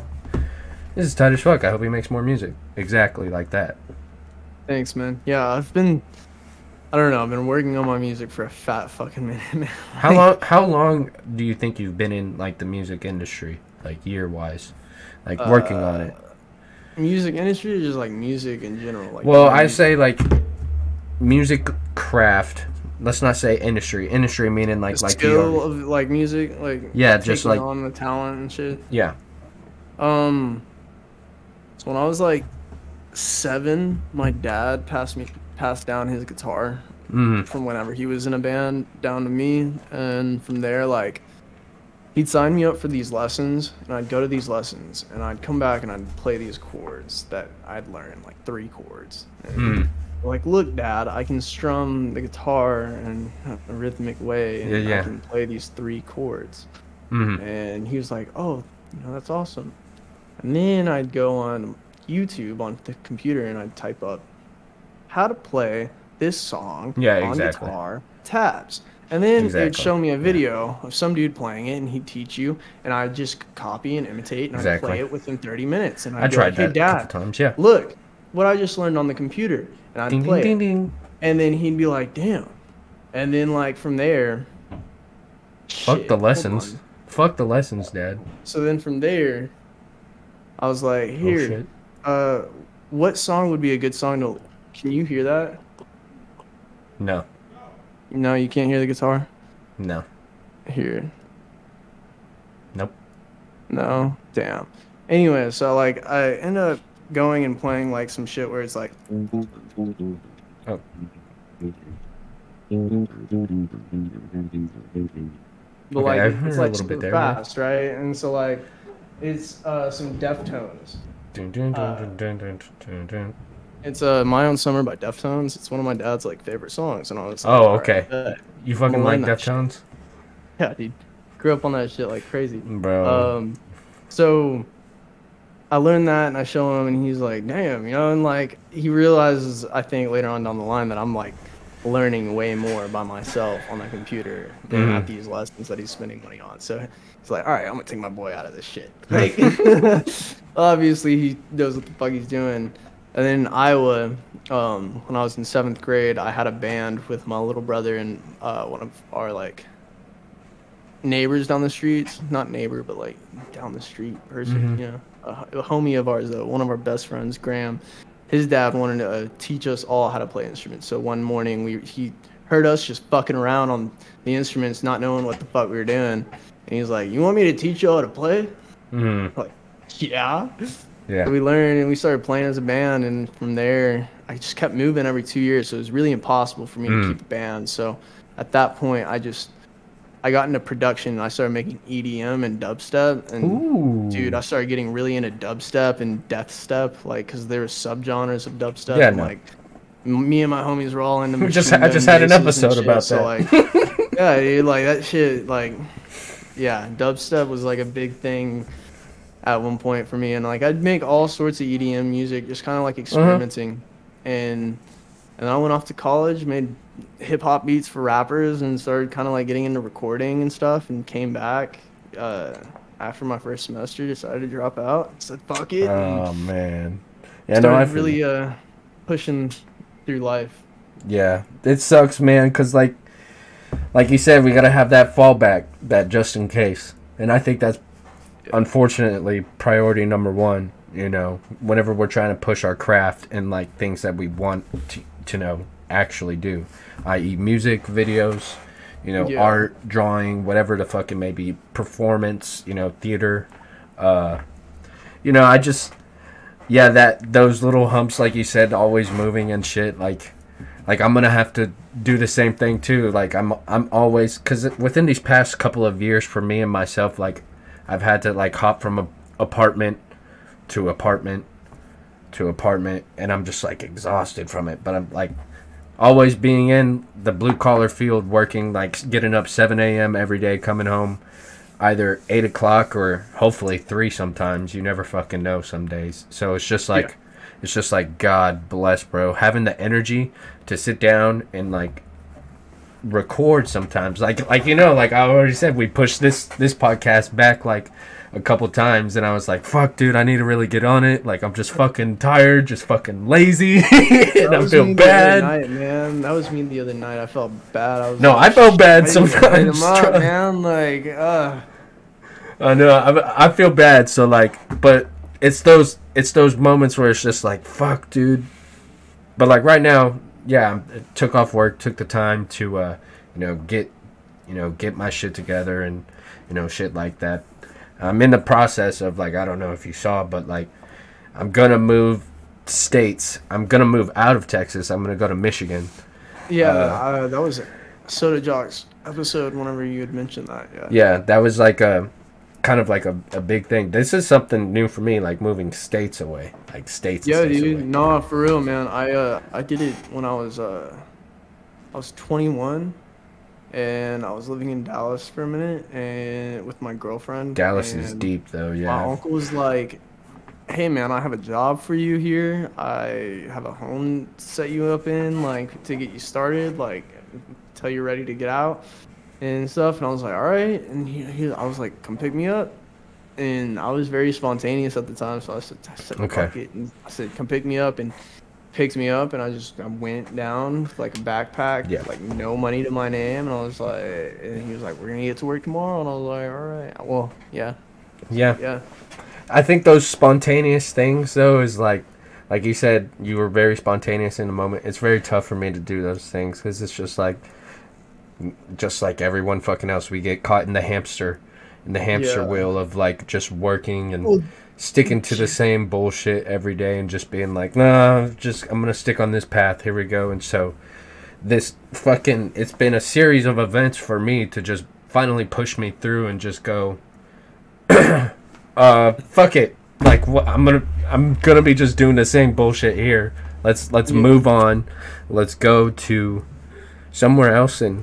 this is tight as fuck, I hope he makes more music. Exactly like that. Thanks, man. Yeah, I've been, I don't know, I've been working on my music for a fat fucking minute, man. Like, how long do you think you've been in, like, the music industry, like, year-wise, like, working on it? Music industry or just, like, music in general? Like, well, I say, like, music craft. Let's not say industry. Industry meaning, like, the skill of, like, music, like, yeah, just like on the talent and shit. Yeah. So when I was like 7, my dad passed down his guitar from whenever he was in a band down to me, and from there, like, he'd sign me up for these lessons, and I'd go to these lessons, and I'd come back and I'd play these chords that I'd learned, like 3 chords. Like, look, Dad, I can strum the guitar in a rhythmic way, and I can play these 3 chords. And he was like, oh, you know, that's awesome. And then I'd go on YouTube on the computer, and I'd type up how to play this song on guitar tabs. And then it'd show me a video of some dude playing it, and he'd teach you, and I'd just copy and imitate, and I'd play it within 30 minutes. And I'd be like, hey, Dad, look what I just learned on the computer. And I'd play it. And then he'd be like, damn. And then, like, from there, fuck the lessons. Fuck the lessons, Dad. So then from there, I was like, here, what song would be a good song to... Can you hear that? No. No, you can't hear the guitar? No. Here. Nope. No? Damn. Anyway, so, like, I end up going and playing, like, some shit where it's like, oh, but like, it's like super fast, right? And so, like, it's some Deftones. It's My Own Summer by Deftones. It's one of my dad's, like, favorite songs, and I was like, oh, okay, right, you fucking like Deftones? Yeah, dude, grew up on that shit like crazy, bro. So I learned that, and I show him, and he's like, damn, you know, and, like, he realizes, I think, later on down the line, that I'm, like, learning way more by myself on the computer than at these lessons that he's spending money on. So he's like, all right, I'm gonna take my boy out of this shit. Like, obviously, he knows what the fuck he's doing. And then in Iowa, when I was in 7th grade, I had a band with my little brother and one of our, like, neighbors down the streets. Not neighbor, but, like, down the street person, you know. A homie of ours, though, one of our best friends, Graham, his dad wanted to teach us all how to play instruments. So one morning, he heard us just fucking around on the instruments, not knowing what the fuck we were doing. And he's like, you want me to teach y'all how to play? Like, yeah. Yeah. So we learned, and we started playing as a band. And from there, I just kept moving every 2 years. So it was really impossible for me to keep a band. So at that point, I got into production, and I started making EDM and dubstep, and dude, I started getting really into dubstep and deathstep, like, because there were subgenres of dubstep, and like, me and my homies were all into I just had an episode about so, that. Like, yeah, dude, like, that shit, like, yeah, dubstep was, like, a big thing at one point for me, and, like, I'd make all sorts of EDM music, just kind of, like, experimenting, and I went off to college, made hip-hop beats for rappers, and started kind of, like, getting into recording and stuff, and came back after my first semester, decided to drop out, and said fuck it. Oh man, yeah, no, I really pushing through life. Yeah, it sucks, man, because like you said, we gotta have that fallback, that just in case, and I think that's unfortunately priority number 1, you know, whenever we're trying to push our craft and, like, things that we want to know actually do, i.e. music, videos, you know, art, drawing, whatever the fuck it may be, performance, you know, theater, you know, I just, yeah, that those little humps, like you said, always moving and shit, like I'm gonna have to do the same thing too, like I'm always, because within these past couple of years for me and myself, like, I've had to, like, hop from apartment to apartment to apartment, and I'm just, like, exhausted from it, but I'm like, always being in the blue collar field, working, like getting up 7 a.m. every day, coming home either 8 o'clock or hopefully 3 sometimes. You never fucking know some days. So it's just like, it's just like, God bless, bro. Having the energy to sit down and like record sometimes. Like you know, like I already said, we pushed this podcast back like a couple times, and I was like, fuck, dude, I need to really get on it. Like, I'm just fucking tired, just fucking lazy, and I feel bad. Night, man. That was me the other night. I felt bad. I was no, like, I felt bad sometimes. Up, man. Like, I know. I feel bad. So, like, but it's those moments where it's just like, fuck, dude. But, like, right now, yeah, I took off work, took the time to, get my shit together and, shit like that. I'm in the process of, like, I don't know if you saw, but, like, I'm going to move states. I'm going to move out of Texas. I'm going to go to Michigan. Yeah, that was Soda Jxck's episode whenever you had mentioned that. Yeah, that was, like, a big thing. This is something new for me, like, moving states away. Like, states. Yeah, states dude. Away. Nah, for real, man. I did it when I was 21. And I was living in Dallas for a minute and with my girlfriend. Dallas is deep, though, yeah. My uncle was like, hey, man, I have a job for you here. I have a home to set you up in, like, to get you started, like, until you're ready to get out and stuff. And I was like, all right. And I was like, come pick me up. And I was very spontaneous at the time, so I said okay. Fuck it. And I said, come pick me up. And picked me up, and I went down with like a backpack, like no money to my name, and I was like, and he was like, we're gonna get to work tomorrow, and I was like, all right, well, yeah. I think those spontaneous things though is like you said, you were very spontaneous in the moment. It's very tough for me to do those things because it's just like everyone fucking else, we get caught in the hamster wheel of like just working and. Well, sticking to the same bullshit every day and just being like, nah, I'm going to stick on this path. Here we go. And so this fucking, it's been a series of events for me to just finally push me through and just go, fuck it. Like I'm going to be just doing the same bullshit here. Let's move on. Let's go to somewhere else in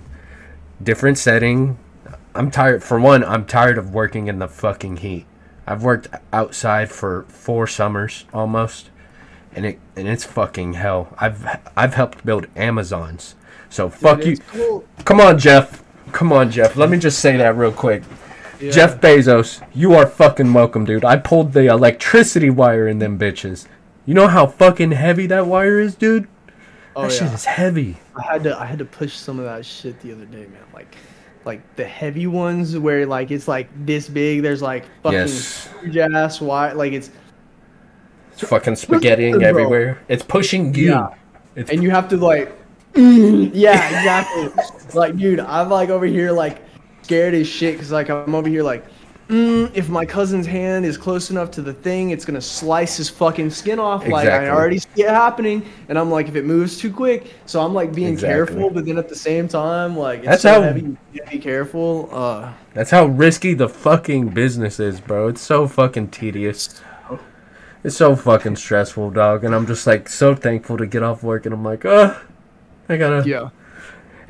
different setting. I'm tired. For one, I'm tired of working in the fucking heat. I've worked outside for 4 summers almost, and it's fucking hell. I've helped build Amazons, so fuck you. Cool. Come on, Jeff. Let me just say that real quick. Yeah. Jeff Bezos, you are fucking welcome, dude. I pulled the electricity wire in them bitches. You know how fucking heavy that wire is, dude? Oh, that shit is heavy. I had to push some of that shit the other day, man. Like the heavy ones where like it's like this big, there's like fucking huge ass wire, like it's fucking spaghettiing everywhere. Bro. It's pushing you. Yeah. And you have to like exactly. Like dude, I'm like over here like scared as shit because like I'm over here like if my cousin's hand is close enough to the thing, it's gonna slice his fucking skin off. Exactly. Like I already see it happening, and I'm like if it moves too quick, so I'm like being careful, but then at the same time like it's be careful. That's how risky the fucking business is, bro. It's so fucking tedious. It's so fucking stressful, dog. And I'm just like so thankful to get off work, and I'm like, I gotta. Yeah.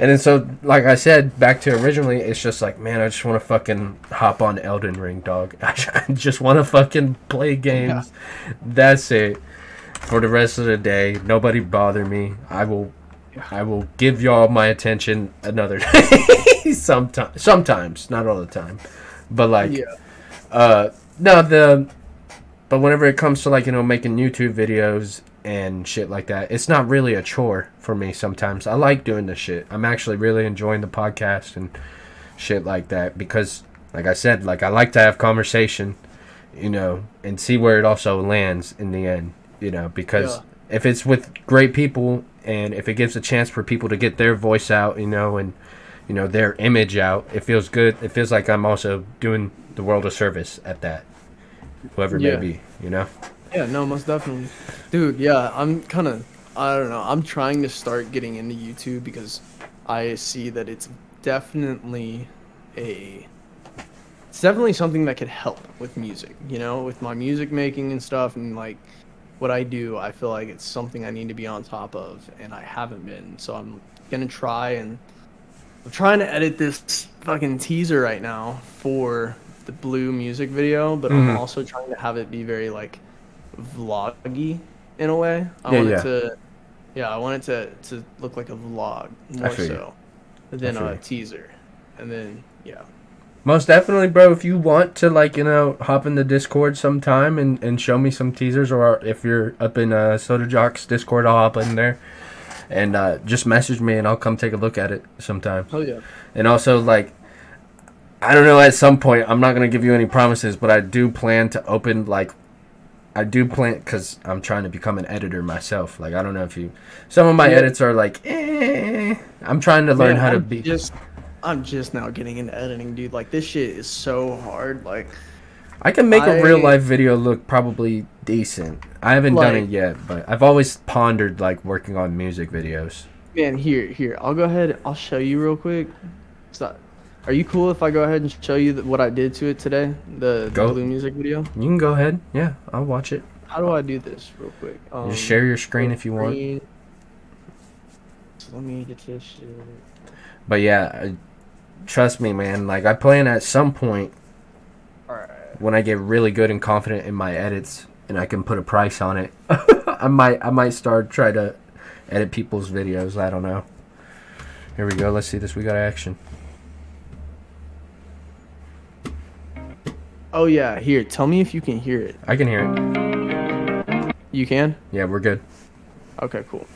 And then so, like I said, back to originally, it's just like, man, I just want to fucking hop on Elden Ring, dog. I just want to fucking play games. Yeah. That's it for the rest of the day. Nobody bother me. I will give y'all my attention another day. Sometimes, not all the time, but like, but whenever it comes to like making YouTube videos and shit like that, it's not really a chore for me sometimes. I like doing this shit. I'm actually really enjoying the podcast and shit like that because, like I said, like I like to have conversation, and see where it also lands in the end, because if it's with great people and if it gives a chance for people to get their voice out, and, their image out, it feels good. It feels like I'm also doing the world a service at that, whoever it may be, Yeah, no, most definitely. Dude, yeah, I'm kind of, I don't know, I'm trying to start getting into YouTube because I see that it's definitely something that could help with music, with my music making and stuff, and like what I do, I feel like it's something I need to be on top of, and I haven't been. So I'm gonna try, and I'm trying to edit this fucking teaser right now for the Blue music video, but I'm also trying to have it be very like vloggy in a way. I want it to look like a vlog more so than a teaser. And then most definitely, bro, if you want to, like, you know, hop in the Discord sometime and show me some teasers, or if you're up in Soda Jxck's Discord, I'll hop in there and just message me and I'll come take a look at it sometime. Oh yeah. And also, like, I don't know, at some point, I'm not going to give you any promises, but I do plan to open, like, I do plan, because I'm trying to become an editor myself. Like, I don't know if you, some of my edits are like, eh. I'm trying to learn how to be. I'm just now getting into editing, dude. Like, this shit is so hard. Like, I can make a real life video look probably decent. I haven't done it yet, but I've always pondered, like, working on music videos. Man, here. I'll go ahead. I'll show you real quick. Stop. Are you cool if I go ahead and show you what I did to it today? The Blue music video? You can go ahead. Yeah, I'll watch it. How do I do this real quick? Just share your screen if you want. So let me get this shit. But yeah, trust me, man. Like, I plan at some point, when I get really good and confident in my edits and I can put a price on it, I might start trying to edit people's videos. I don't know. Here we go. Let's see this. We got action. Oh yeah, here. Tell me if you can hear it. I can hear it. You can? Yeah, we're good. Okay, cool.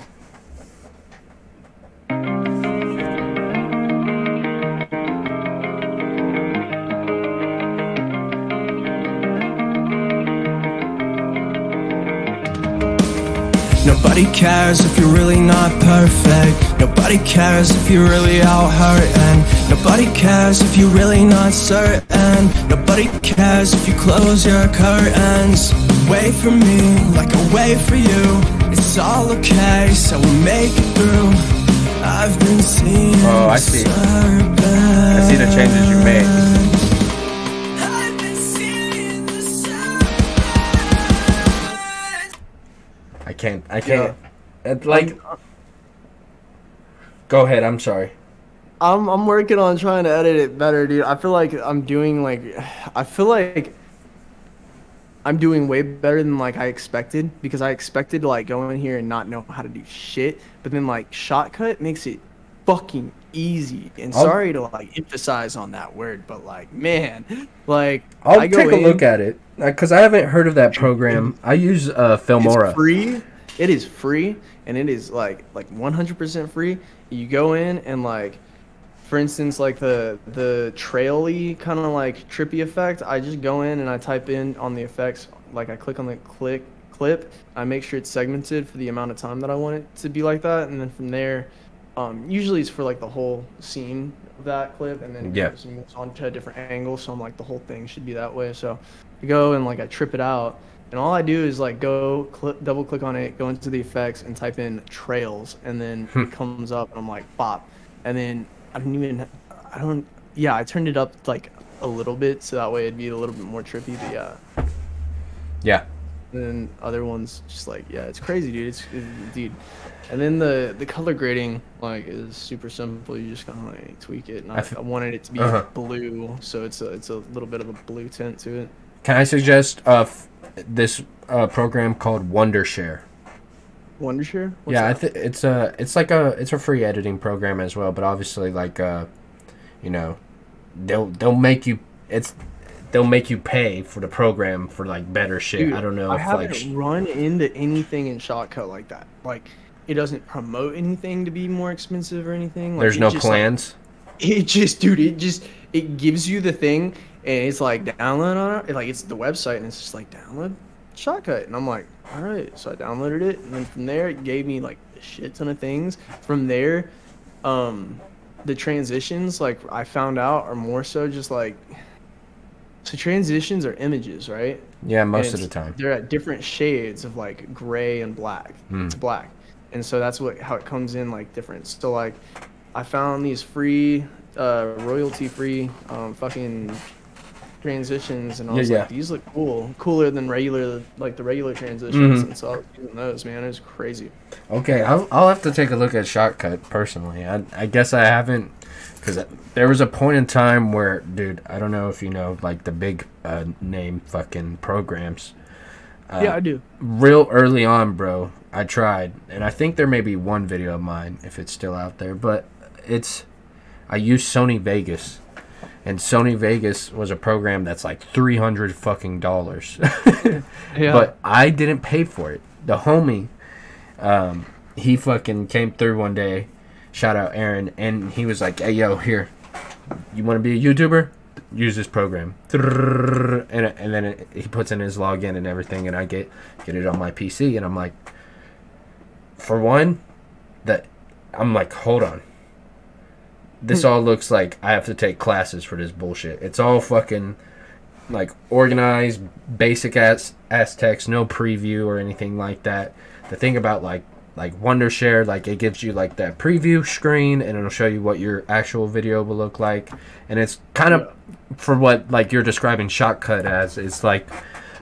Nobody cares if you're really not perfect. Nobody cares if you're really out hurting. Nobody cares if you're really not certain. Nobody cares if you close your curtains. Wait for me like I wait for you. It's all okay, so we'll make it through. I've been seeing. Oh, I see. I see the changes you made. I can't. It's like, go ahead. I'm sorry. I'm working on trying to edit it better, dude. I feel like I'm doing way better than like I expected, because I expected to like go in here and not know how to do shit, but then like Shotcut makes it fucking easy. And sorry to like emphasize on that word, but like, man, like, I'll take a look at it, because I haven't heard of that program. I use Filmora. It's free. It is free, and it is like 100% free. You go in and like, for instance, like the traily kind of like trippy effect, I just go in and I type in on the effects, like I click on the clip, I make sure it's segmented for the amount of time that I want it to be like that, and then from there, usually it's for like the whole scene of that clip, and then it moves on to a different angle, so I'm like, the whole thing should be that way. So I go and like I trip it out, and all I do is like go double click on it, go into the effects and type in trails, and then it comes up and I'm like, bop. And then I turned it up like a little bit so that way it'd be a little bit more trippy, but yeah. And then other ones just like, yeah, it's crazy, dude. And then the color grading, like, is super simple. You just kind of like tweak it. And I wanted it to be blue, so it's a little bit of a blue tint to it. Can I suggest this program called Wondershare? Wondershare? What's that? It's a free editing program as well, but obviously like they'll make you pay for the program for like better shit. Dude, I don't know. I haven't run into anything in Shotcut like that. Like, it doesn't promote anything to be more expensive or anything. Like, there's no plans. Like, it gives you the thing, and it's like, download on it. Like, it's the website, and it's just like, download Shotcut. And I'm like, all right. So I downloaded it, and then from there, it gave me like a shit ton of things. From there, the transitions, like, I found out are more so just like, so transitions are images, right? Yeah, most of the time. They're at different shades of like gray and black. It's black. And so that's how it comes in, like, different. So, like, I found these free, royalty-free fucking transitions, and I was like, these look cool, cooler than regular, like the regular transitions. And so I was using those, man. It was crazy. Okay, I'll have to take a look at Shotcut personally. I guess I haven't, because there was a point in time where, dude, I don't know if you know, like the big name fucking programs. Yeah, I do. Real early on, bro, I tried, and I think there may be one video of mine if it's still out there, but it's, I used Sony Vegas. And Sony Vegas was a program that's like $300 fucking dollars. But I didn't pay for it. The homie, he fucking came through one day, shout out Aaron, and he was like, hey, yo, here, you want to be a YouTuber? Use this program. And then he puts in his login and everything, and I get it on my PC, and I'm like, for one, I'm like, hold on. This all looks like I have to take classes for this bullshit. It's all fucking, like, organized, basic ass text, no preview or anything like that. The thing about, like Wondershare, like, it gives you, like, that preview screen, and it'll show you what your actual video will look like. And it's kind of, for what, like, you're describing Shotcut as, it's, like,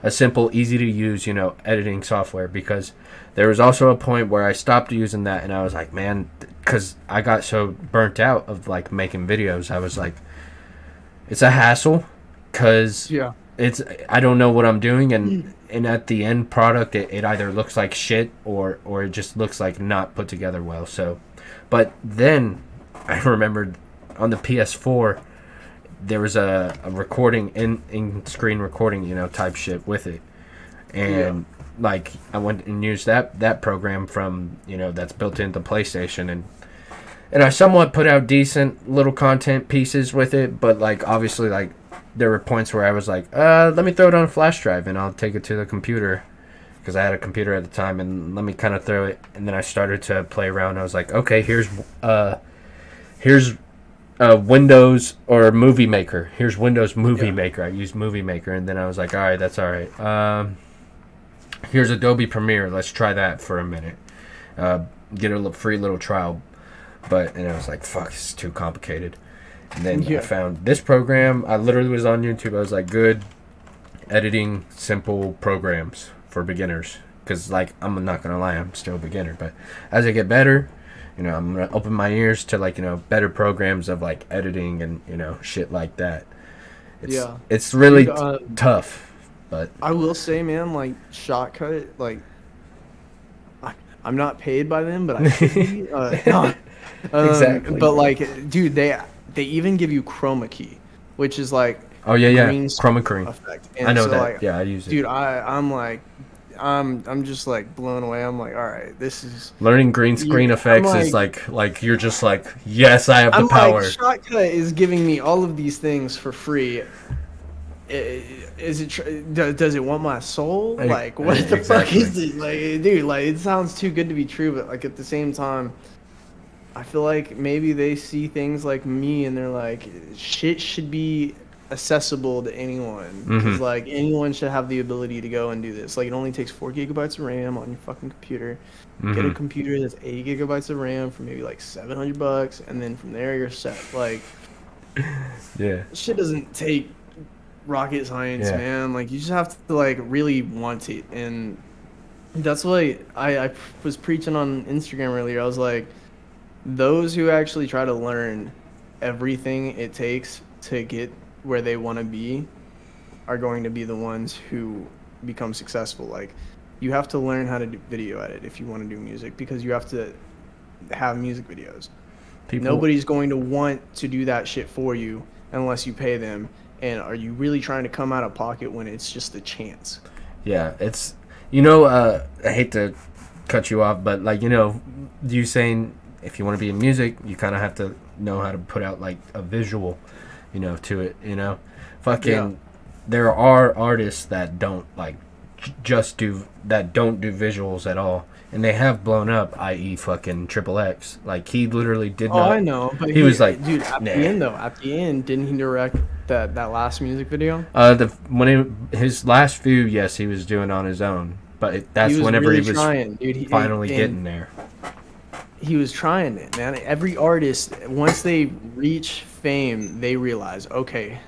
a simple, easy-to-use, you know, editing software. Because there was also a point where I stopped using that, and I was like, man... Because I got so burnt out of, like, making videos. I was like, it's a hassle because I don't know what I'm doing. And at the end product, it either looks like shit or it just looks like not put together well. So, but then I remembered on the PS4, there was a recording, in-screen recording, you know, type shit with it. And... Yeah. Like, I went and used that program from, you know, that's built into PlayStation, and I somewhat put out decent little content pieces with it, but, like, obviously, like, there were points where I was like, let me throw it on a flash drive, and I'll take it to the computer, because I had a computer at the time, and let me kind of throw it, and then I started to play around. I was like, okay, here's Windows or Movie Maker. Here's Windows Movie Maker. I used Movie Maker, and then I was like, all right, that's all right. Here's Adobe Premiere. Let's try that for a minute. Get a free little trial. And I was like, fuck, it's too complicated. And then I found this program. I literally was on YouTube. I was like, good editing, simple programs for beginners. Because, like, I'm not going to lie, I'm still a beginner. But as I get better, you know, I'm going to open my ears to, like, you know, better programs of, like, editing and, you know, shit like that. It's really tough. But I will say, man, like, Shotcut, like, I'm not paid by them, but I should be. Exactly. But, like, dude, they even give you chroma key, which is, like, chroma key effect. And I know that. Like, yeah, I use it. Dude, I'm like, I'm just, like, blown away. I'm like, all right, this is... Learning green screen effects, like, is, like, you're just like, yes, I have the power. Like, Shotcut is giving me all of these things for free. Does it want my soul? Like, what the fuck is this? Like, dude, like, it sounds too good to be true, but, like, at the same time, I feel like maybe they see things like me and they're like, shit should be accessible to anyone. Because, like, anyone should have the ability to go and do this. Like, it only takes 4 gigabytes of RAM on your fucking computer. Get a computer that's 8 gigabytes of RAM for maybe, like, $700, and then from there you're set. Like, shit doesn't take rocket science, man. Like, you just have to, like, really want it. And that's why I was preaching on Instagram earlier. I was like, those who actually try to learn everything it takes to get where they want to be are going to be the ones who become successful. Like, you have to learn how to do video edit if you want to do music, because you have to have music videos. Nobody's going to want to do that shit for you unless you pay them. And are you really trying to come out of pocket when it's just a chance? Yeah, it's, you know, I hate to cut you off, but, like, you know, you saying if you want to be in music, you kind of have to know how to put out, like, a visual, you know, to it, you know? Fucking, there are artists that don't, like, that don't do visuals at all. And they have blown up, i.e. fucking XXX. Like, he literally did not. Oh, I know. But he was like, dude, at the end, though, at the end, didn't he direct that last music video? His last few, yes, he was doing on his own. But that's whenever really he was trying, dude. Finally getting there. He was trying it, man. Every artist, once they reach fame, they realize, okay,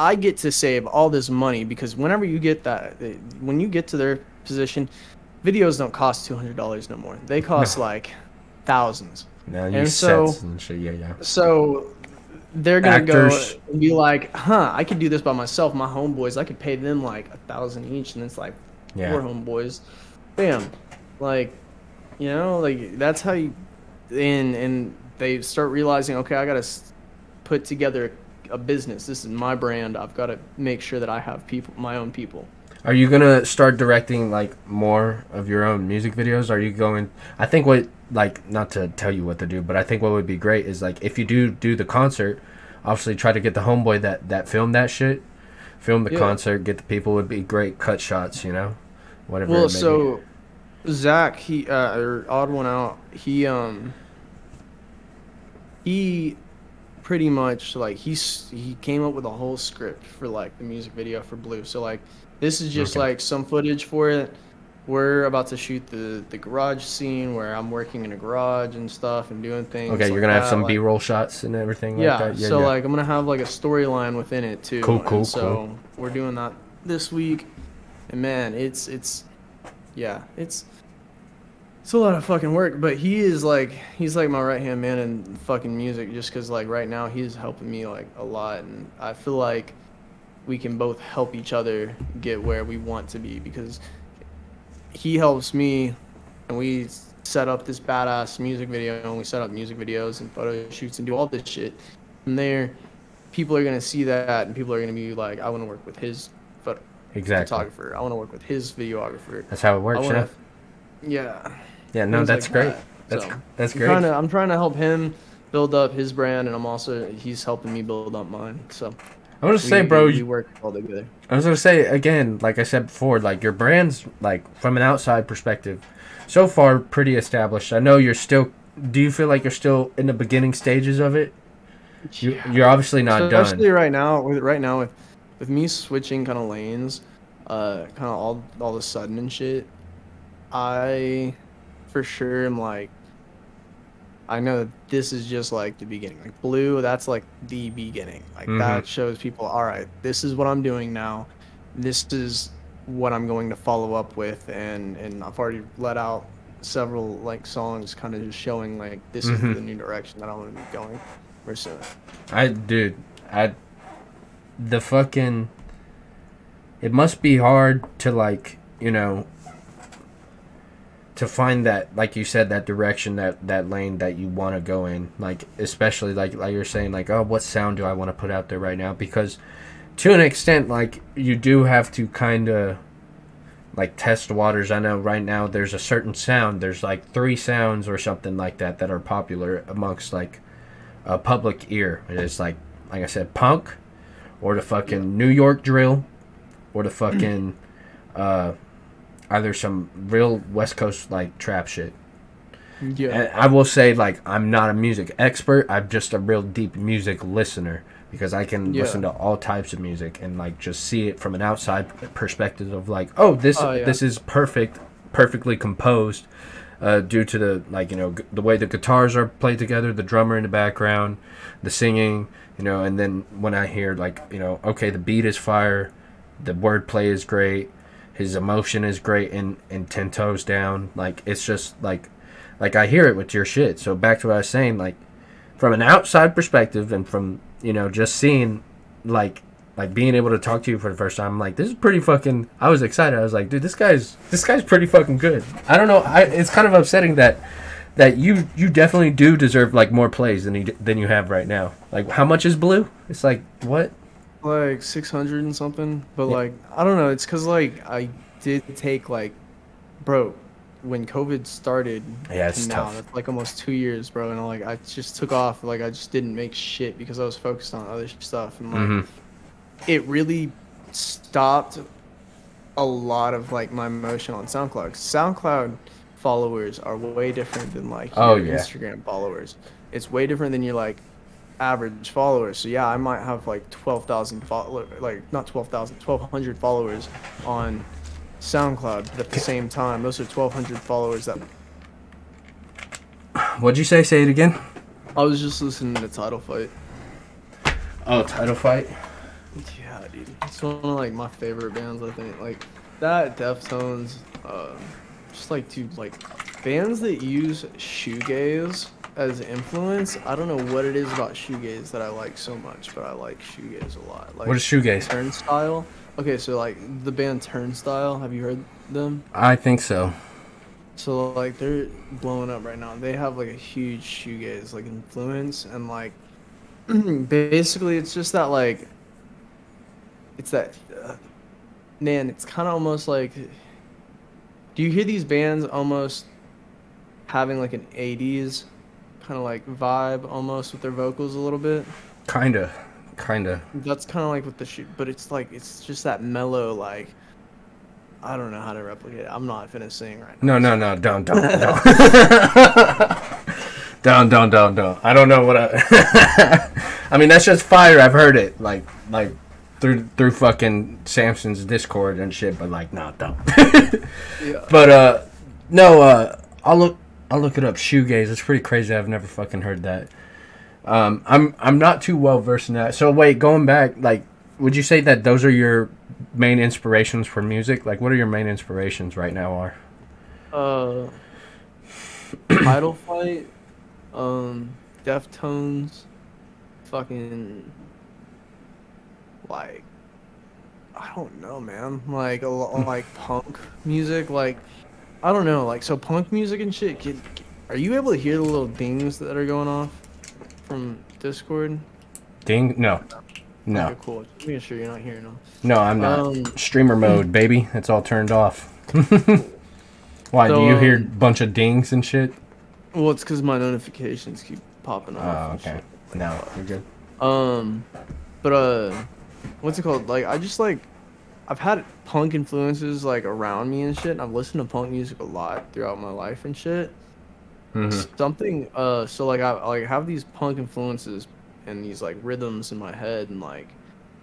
I get to save all this money because whenever you get that, when you get to their position, videos don't cost $200 no more. They cost like thousands. No, you cents and shit. Yeah, yeah. So they're gonna go and be like, huh, I could do this by myself. My homeboys, I could pay them like $1,000 each, and it's like four homeboys. Bam, like, you know, like that's how you. And they start realizing, okay, I gotta put together a business. This is my brand. I've got to make sure that I have people, my own people. Are you gonna start directing like more of your own music videos? Are you going? I think what, like, not to tell you what to do, but I think what would be great is like if you do the concert, obviously try to get the homeboy that filmed that shit, film the concert, get the people. Would be great cut shots, you know, whatever. Well, so Zach, he or Odd One Out, he pretty much like he came up with a whole script for like the music video for Blue. So like this is just like some footage for it. We're about to shoot the garage scene where I'm working in a garage and stuff and doing things. Okay, like you're gonna have some like B-roll shots and everything. Yeah, like that? Yeah. So like I'm gonna have like a storyline within it too. Cool. So we're doing that this week, and man, it's a lot of fucking work. But he's like my right hand man in fucking music, just because like right now he's helping me like a lot, and I feel like we can both help each other get where we want to be, because he helps me and we set up this badass music video, and we set up music videos and photo shoots and do all this shit. From there, people are going to see that, and people are going to be like, I want to work with his photographer. I want to work with his videographer. That's how it works. Yeah, no, that's like great. That's great. I'm trying to help him build up his brand, and he's helping me build up mine. So I was gonna say, bro, you work all together. I was gonna say again, like I said before, like your brand's like from an outside perspective, so far pretty established. I know you're still. Do you feel like you're still in the beginning stages of it? You're obviously not done. Especially right now with me switching kind of lanes, kind of all of a sudden and shit. I, for sure, am like. I know that this is just like the beginning. Like Blue, that's like the beginning. Like that shows people, all right, this is what I'm doing now. This is what I'm going to follow up with, and I've already let out several like songs, kind of just showing like this is the new direction that I want to be going. We're soon. The fucking. It must be hard to like, you know. To find that, like you said, that direction, that lane that you want to go in, like especially like you're saying, like, oh, what sound do I want to put out there right now? Because to an extent, like you do have to kind of like test waters. I know right now there's a certain sound. There's like 3 sounds or something like that are popular amongst like a public ear. It's like I said, punk, or the fucking New York drill, or the fucking either some real West Coast like trap shit. Yeah. And I will say, like, I'm not a music expert. I'm just a real deep music listener, because I can listen to all types of music and like just see it from an outside perspective of like, oh, this is perfectly composed due to the, like, you know, the way the guitars are played together, the drummer in the background, the singing, you know, and then when I hear, like, you know, okay, the beat is fire, the wordplay is great. His emotion is great in 10 Toes Down. Like, it's just, like I hear it with your shit. So back to what I was saying, like, from an outside perspective and from, you know, just seeing, like being able to talk to you for the first time, I'm like, this is pretty fucking, I was excited. I was like, dude, this guy's pretty fucking good. I don't know. It's kind of upsetting that you definitely do deserve, like, more plays than you have right now. Like, how much is Blue? It's like, what? Like 600 and something, but like I don't know, it's because like I did take, like, bro, when COVID started, it's tough. That's like almost 2 years, bro, and like I just took off, like I just didn't make shit because I was focused on other stuff, and like it really stopped a lot of like my emotion on SoundCloud. SoundCloud followers are way different than like Instagram followers. It's way different than your like average followers. So yeah, I might have like 1,200 followers on SoundCloud, but at the same time, those are 1,200 followers that. What'd you say? Say it again. I was just listening to Tidal Fight. Oh, Tidal Fight. Yeah, dude. It's one of like my favorite bands, I think. Like that, Deftones, just like dude, like bands that use shoegaze as influence. I don't know what it is about shoegaze that I like so much, but I like shoegaze a lot. Like, what is shoegaze? Turnstile. Okay, so like the band Turnstile, have you heard them? I think so. So like they're blowing up right now. They have like a huge shoegaze like influence, and like basically it's just that like it's that man. It's kind of almost like, do you hear these bands almost having like an 80s kind of like vibe almost with their vocals a little bit? Kinda. That's kind of like what the shoot, but it's like it's just that mellow like. I don't know how to replicate it. I'm not finna sing right now. No, don't. don't. I don't know what I... I mean, that's just fire. I've heard it, like through fucking Samson's Discord and shit, but, like, don't. Yeah. But, no, I'll look it up. Shoegaze. It's pretty crazy. I've never fucking heard that. I'm not too well-versed in that. So, wait, going back, like, would you say that those are your... main inspirations for music? Like, what are your main inspirations right now? Are Tidal Fight, Deftones, fucking like I don't know, man. Like like punk music, like I don't know, like so punk music and shit. Are you able to hear the little dings that are going off from Discord? Ding? No. No. Okay, cool. Just making sure you're not hearing them. No, I'm not. Streamer mode, baby. It's all turned off. Why? So, do you hear a bunch of dings and shit? Well, it's because my notifications keep popping off. Oh, okay. Like, no, you're good. But what's it called? Like, I just like, I've had punk influences like around me and shit. And I've listened to punk music a lot throughout my life and shit. Mm-hmm. Something. So like, I like have these punk influences. And these like rhythms in my head and like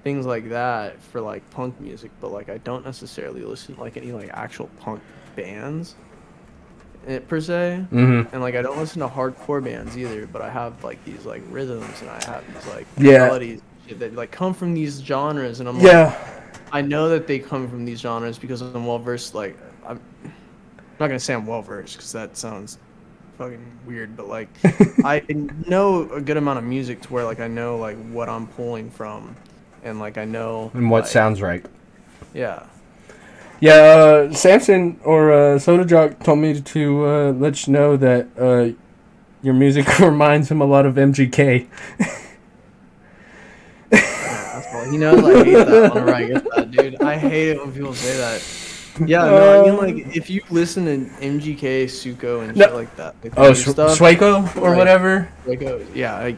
things like that for like punk music, but like I don't necessarily listen to like any like actual punk bands per se. Mm-hmm. And like I don't listen to hardcore bands either, but I have like these like rhythms and I have these like melodies that like come from these genres, and I'm like I know that they come from these genres because I'm well versed. Like I'm not gonna say I'm well versed because that sounds fucking weird, but like I know a good amount of music to where like I know like what I'm pulling from, and like I know and what like, sounds right. Yeah. Samson or Soda Jxck told me to let you know that your music reminds him a lot of MGK. Cool. You know, like, I hate that whenever I get that, dude. I hate it when people say that. Yeah, no, I mean, like, if you listen to MGK, Suko, and shit like that. Like, Sueko or whatever? Sueko, yeah, I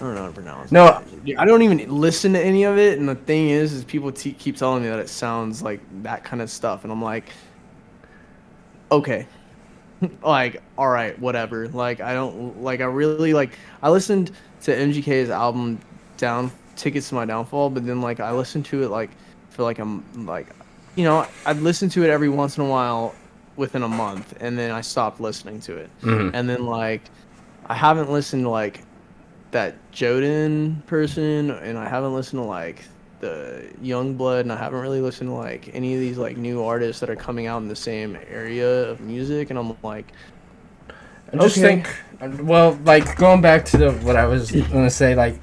don't know how to pronounce it. No, I don't even listen to any of it, and the thing is people keep telling me that it sounds like that kind of stuff, and I'm like, okay. Like, alright, whatever. Like, I don't, like, I really, like, I listened to MGK's album, Tickets to My Downfall, but then, like, I listened to it, like, for, like, you know, I'd listen to it every once in a while within a month, and then I stopped listening to it. Mm-hmm. And then, like, I haven't listened to, like, that Joden person, and I haven't listened to, like, the Youngblood, and I haven't really listened to, like, any of these, like, new artists that are coming out in the same area of music, and I'm like, I just think, well, like, going back to what I was going to say, like,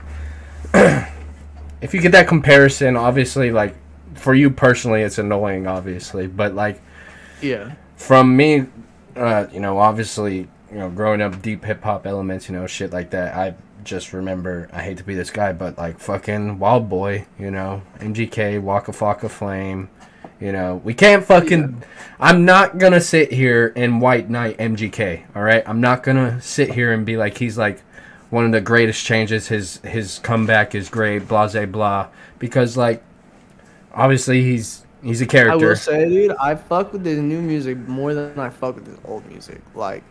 if you get that comparison, obviously, like, for you personally, it's annoying, obviously, but like, from me, you know, obviously, you know, growing up deep hip hop elements, you know, shit like that. I just remember, I hate to be this guy, but like fucking Wild Boy, you know, MGK, Waka Flocka Flame, you know, we can't fucking. Yeah. I'm not gonna sit here and white knight MGK, all right? I'm not gonna sit here and be like he's like one of the greatest changes. His comeback is great, blah blah, because like. Obviously, he's a character. I will say, dude, I fuck with his new music more than I fuck with his old music. Like,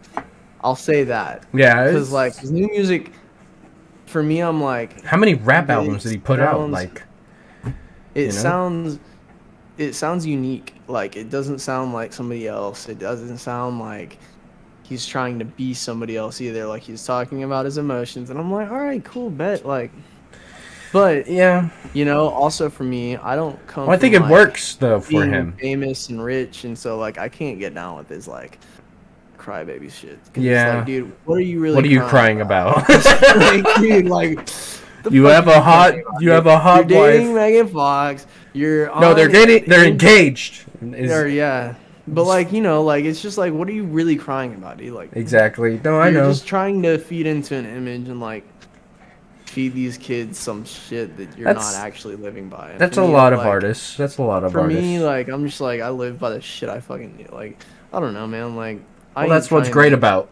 I'll say that. Yeah. Because, like, his new music, for me, I'm like... How many rap albums did he put out? Like, it sounds unique. Like, it doesn't sound like somebody else. It doesn't sound like he's trying to be somebody else either. Like, he's talking about his emotions. And I'm like, all right, cool, bet. Like... But yeah, you know, also for me, I don't come. Well, I think it works though for him. Famous and rich, and so like I can't get down with his like crybaby shit. Yeah, like, dude, what are you really? What are you crying about? Like, dude, like you have a hot you're dating wife. Megan Fox. You're on, no, they're dating. They're engaged. Or yeah. But like, you know, like it's just like, what are you really crying about, dude? Like exactly. No, I know. You're just trying to feed into an image and like feed these kids some shit that you're not actually living by. And that's a lot of artists. That's a lot of artists. For me, like I'm just like I live by the shit I fucking do. Like I don't know, man. Like well, that's what's great about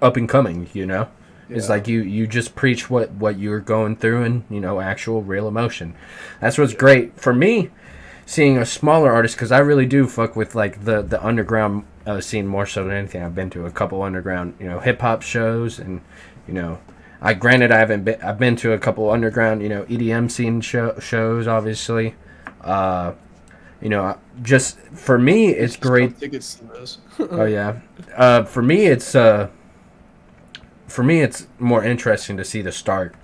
up and coming, you know. Yeah. It's like you just preach what you're going through and, you know, actual real emotion. That's what's great for me. Seeing a smaller artist, because I really do fuck with like the underground scene more so than anything. I've been to a couple underground, you know, hip hop shows, and you know, I've been to a couple underground, you know, EDM scene shows, obviously. You know, just for me, it's great. Tickets to those. Oh yeah, for me it's more interesting to see the start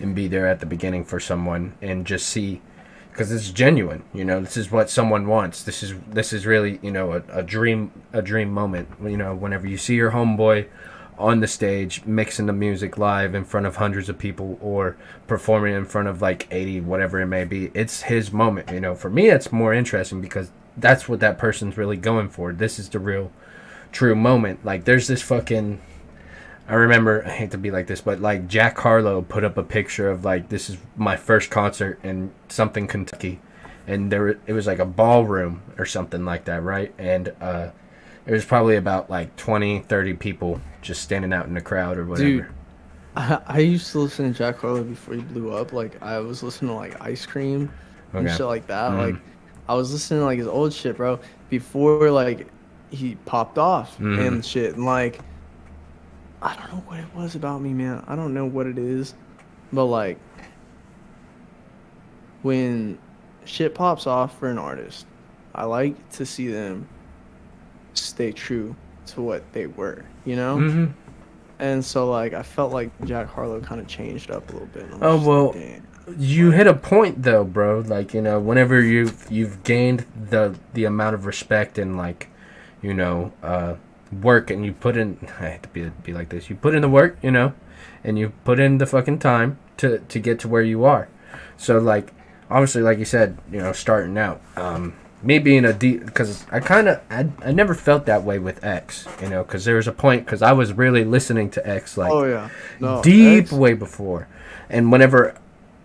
and be there at the beginning for someone and just see. Because it's genuine, you know. This is what someone wants. This is really, you know, a dream moment. You know, whenever you see your homeboy on the stage mixing the music live in front of hundreds of people or performing in front of like 80, whatever it may be, it's his moment. You know, for me, it's more interesting because that's what that person's really going for. This is the real, true moment. Like, there's this fucking. I remember, I hate to be like this, but like Jack Harlow put up a picture of like, this is my first concert in something Kentucky, and it was like a ballroom or something like that, right? And it was probably about like 20-30 people just standing out in the crowd or whatever. Dude, I used to listen to Jack Harlow before he blew up. Like I was listening to like Ice Cream and shit like that. Mm-hmm. Like I was listening to like his old shit, bro, before like he popped off and shit, and like. I don't know what it was about me, man. I don't know what it is. But, like, when shit pops off for an artist, I like to see them stay true to what they were, you know? Mm-hmm. And so, like, I felt like Jack Harlow kind of changed up a little bit. Oh, well, like, you hit a point, though, bro. Like, you know, whenever you've gained the amount of respect and, like, you know, work, and you put in, I hate to be like this, you put in the work, you know, and you put in the fucking time to get to where you are. So like obviously, like you said, you know, starting out, me being a D, because I never felt that way with X, you know, because there was a point, because I was really listening to X like deep way before, and whenever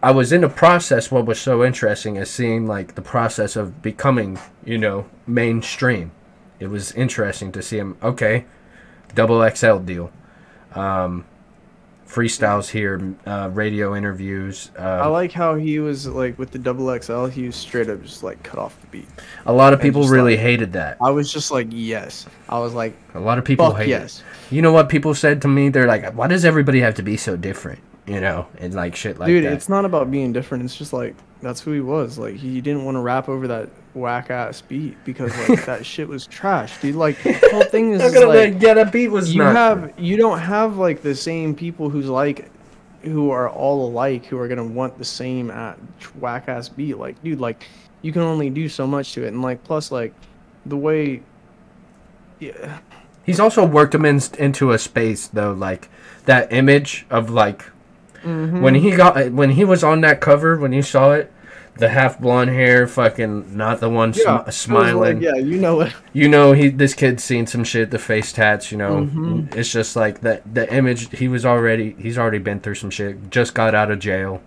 I was in the process, what was so interesting is seeing like the process of becoming, you know, mainstream. It was interesting to see him. Okay, double XL deal, freestyles here, radio interviews. I like how he was like with the double XL. He was straight up just like cut off the beat. A lot of people really like, hated that. I was just like, yes. I was like, a lot of people hate it. You know what people said to me? They're like, why does everybody have to be so different? You know, and like shit like that. Dude, it's not about being different. It's just like that's who he was. Like he didn't want to rap over that whack ass beat because like that shit was trash, dude. Like the whole thing is like, yeah, that beat was. You don't have like the same people who are all alike who are gonna want the same whack ass beat. Like, dude, like you can only do so much to it, and like plus like the way. Yeah. He's also worked him into a space though, like that image of like. Mm-hmm. When he was on that cover, when you saw it, the half blonde hair, fucking not the one smiling. Like, yeah, you know it. You know this kid's seen some shit. The face tats, you know. Mm-hmm. It's just like that. The image he's already been through some shit. Just got out of jail,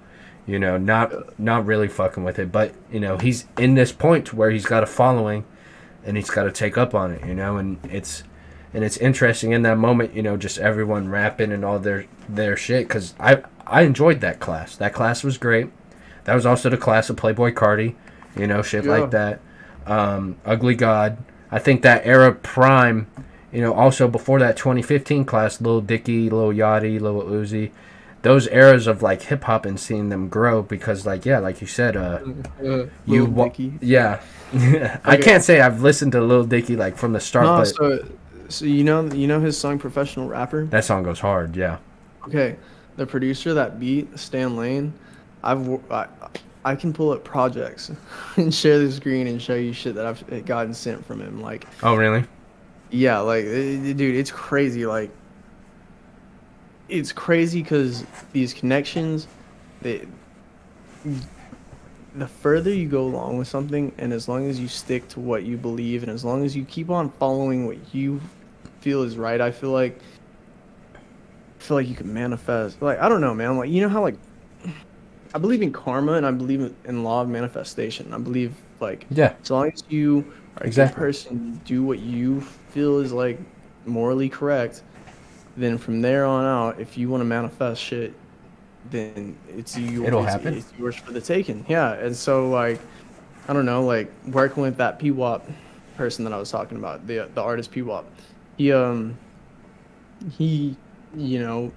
you know. Not really fucking with it, but you know he's in this point where he's got a following, and he's got to take up on it, you know. And it's interesting in that moment, you know, just everyone rapping and all their shit, because I enjoyed that class. That class was great. That was also the class of Playboi Carti, you know, shit like that. Ugly God. I think that era prime, you know, also before that 2015 class, Lil Dicky, Lil Yachty, Lil Uzi, those eras of, like, hip-hop and seeing them grow because, like, yeah, like you said, yeah. Okay. I can't say I've listened to Lil Dicky, like, from the start. No, but so you know his song Professional Rapper? That song goes hard, yeah. Okay. The producer, that beat, Stan Lane, I can pull up projects and share the screen and show you shit that I've gotten sent from him. Like, oh really? Yeah, like, dude, it's crazy. Like, it's crazy because these connections, the further you go along with something, and as long as you stick to what you believe, and as long as you keep on following what you feel is right, I feel like you can manifest. Like, I don't know, man. Like, you know how, like, I believe in karma, and I believe in law of manifestation. I believe, like, yeah, as long as you are a good person, do what you feel is, like, morally correct, then from there on out, if you want to manifest shit, then it's yours. It'll happen. It's yours for the taking. Yeah. And so, like, I don't know, like, working with that P-Wop person that I was talking about, the artist P-Wop, he, you know,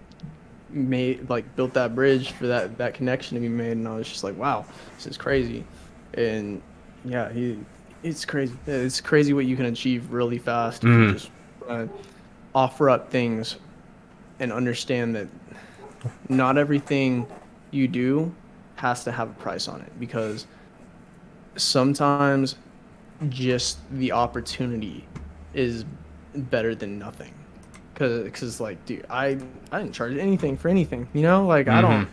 made, like, built that bridge for that connection to be made, and I was just like, wow, this is crazy. And yeah, it's crazy. It's crazy what you can achieve really fast. Mm-hmm. If you just offer up things and understand that not everything you do has to have a price on it, because sometimes just the opportunity is better than nothing. Because like, dude, I didn't charge anything for anything, you know? Like, mm-hmm.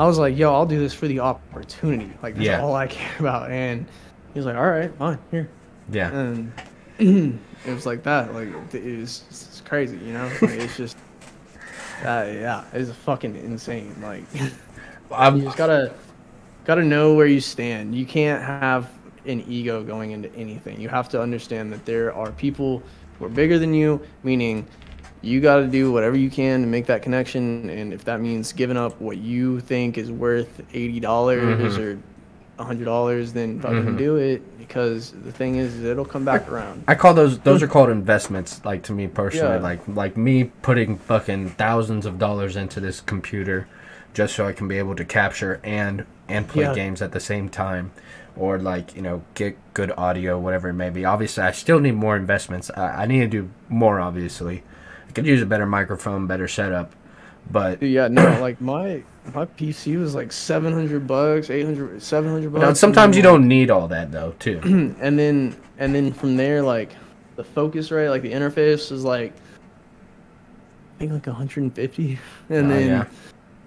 I was like, yo, I'll do this for the opportunity. Like, that's all I care about. And he was like, all right, fine, here. Yeah. And it was like that. Like, it's crazy, you know? Like, it's just... yeah, it's fucking insane. Like, you just gotta know where you stand. You can't have an ego going into anything. You have to understand that there are people who are bigger than you, meaning you gotta do whatever you can to make that connection. And if that means giving up what you think is worth $80 mm-hmm. or $100, then fucking mm-hmm. do it, because the thing is, it'll come back around. I call those are called investments, like, to me personally. Yeah. Like me putting fucking thousands of dollars into this computer just so I can be able to capture and play games at the same time, or, like, you know, get good audio, whatever it may be. Obviously, I still need more investments. I need to do more, obviously. I could use a better microphone, better setup, but... Yeah, no, like, my PC was like $700, 800, $700. Now, sometimes you don't need all that though, too. and then from there, like, the focus rate, like the interface is like, I think like 150, and then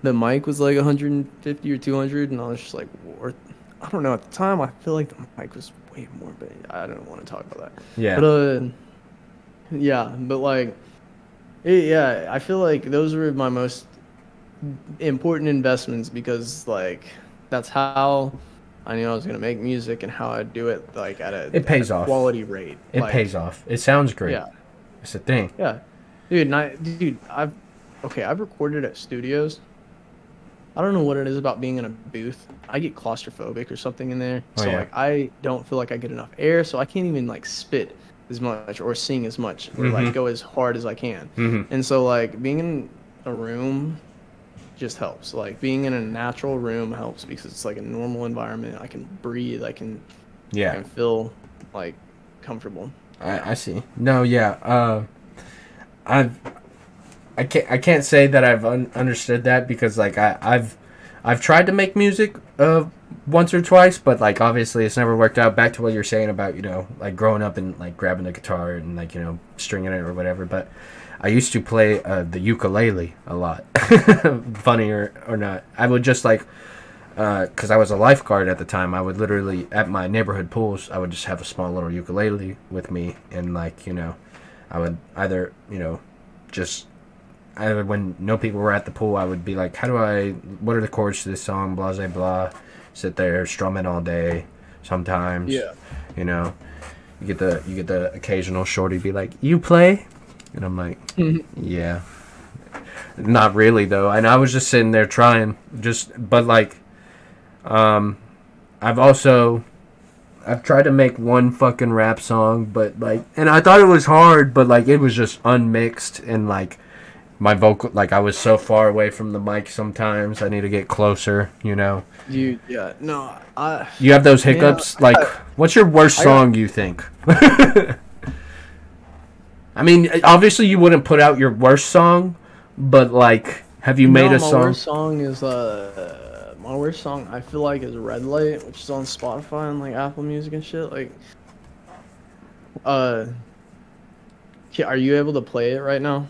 the mic was like 150 or 200, and I was just like, or, I don't know. At the time, I feel like the mic was way more, but I don't want to talk about that. Yeah. But I feel like those were my most important investments, because, like, that's how I knew I was gonna make music and how I'd do it, like, at a quality rate. It pays off. It sounds great. Yeah, it's a thing. Yeah, dude. And I've recorded at studios. I don't know what it is about being in a booth. I get claustrophobic or something in there. So like, I don't feel like I get enough air, so I can't even, like, spit as much or sing as much or mm-hmm. like go as hard as I can. Mm-hmm. And so, like, being in a room just helps. Like, being in a natural room helps, because it's like a normal environment. I can breathe. I can feel, like, comfortable. I see. No, yeah. I can't say that I've understood that, because, like, I've tried to make music once or twice, but, like, obviously it's never worked out. Back to what you're saying about, you know, like, growing up and, like, grabbing the guitar and, like, you know, stringing it or whatever, but I used to play the ukulele a lot. Funny or not, I would just, like, because I was a lifeguard at the time, I would literally, at my neighborhood pools, I would just have a small little ukulele with me, and, like, you know, I would either, you know, just, either when no people were at the pool, I would be like, what are the chords to this song, blah, blah, blah, sit there strumming all day sometimes. Yeah. You know, you get the occasional shorty be like, you play? And I'm like, yeah, not really though. And I was just sitting there trying, but like, I've tried to make one fucking rap song, but like, and I thought it was hard, but like, it was just unmixed, and like, my vocal, like, I was so far away from the mic sometimes. I need to get closer, you know. You have those hiccups. Yeah, what's your worst song you think? I mean, obviously you wouldn't put out your worst song, but, like, have you made a song? My worst song is my worst song I feel like is Red Light, which is on Spotify and like Apple Music and shit. Like, are you able to play it right now?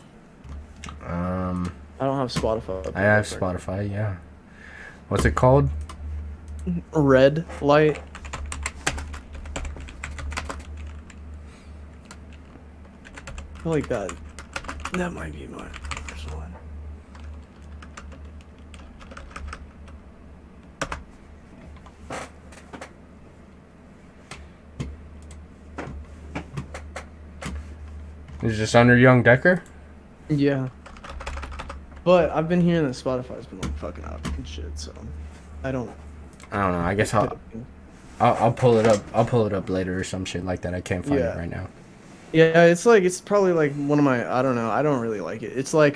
I don't have Spotify. I have Spotify, yeah. What's it called? Red Light. I feel like that might be mine. Is this under Yung Deker? Yeah. But I've been hearing that Spotify's been like fucking up and shit, so I don't know. I guess I'll pull it up. I'll pull it up later or some shit like that. I can't find it right now. Yeah, it's probably like one of my, I don't know. I don't really like it. It's like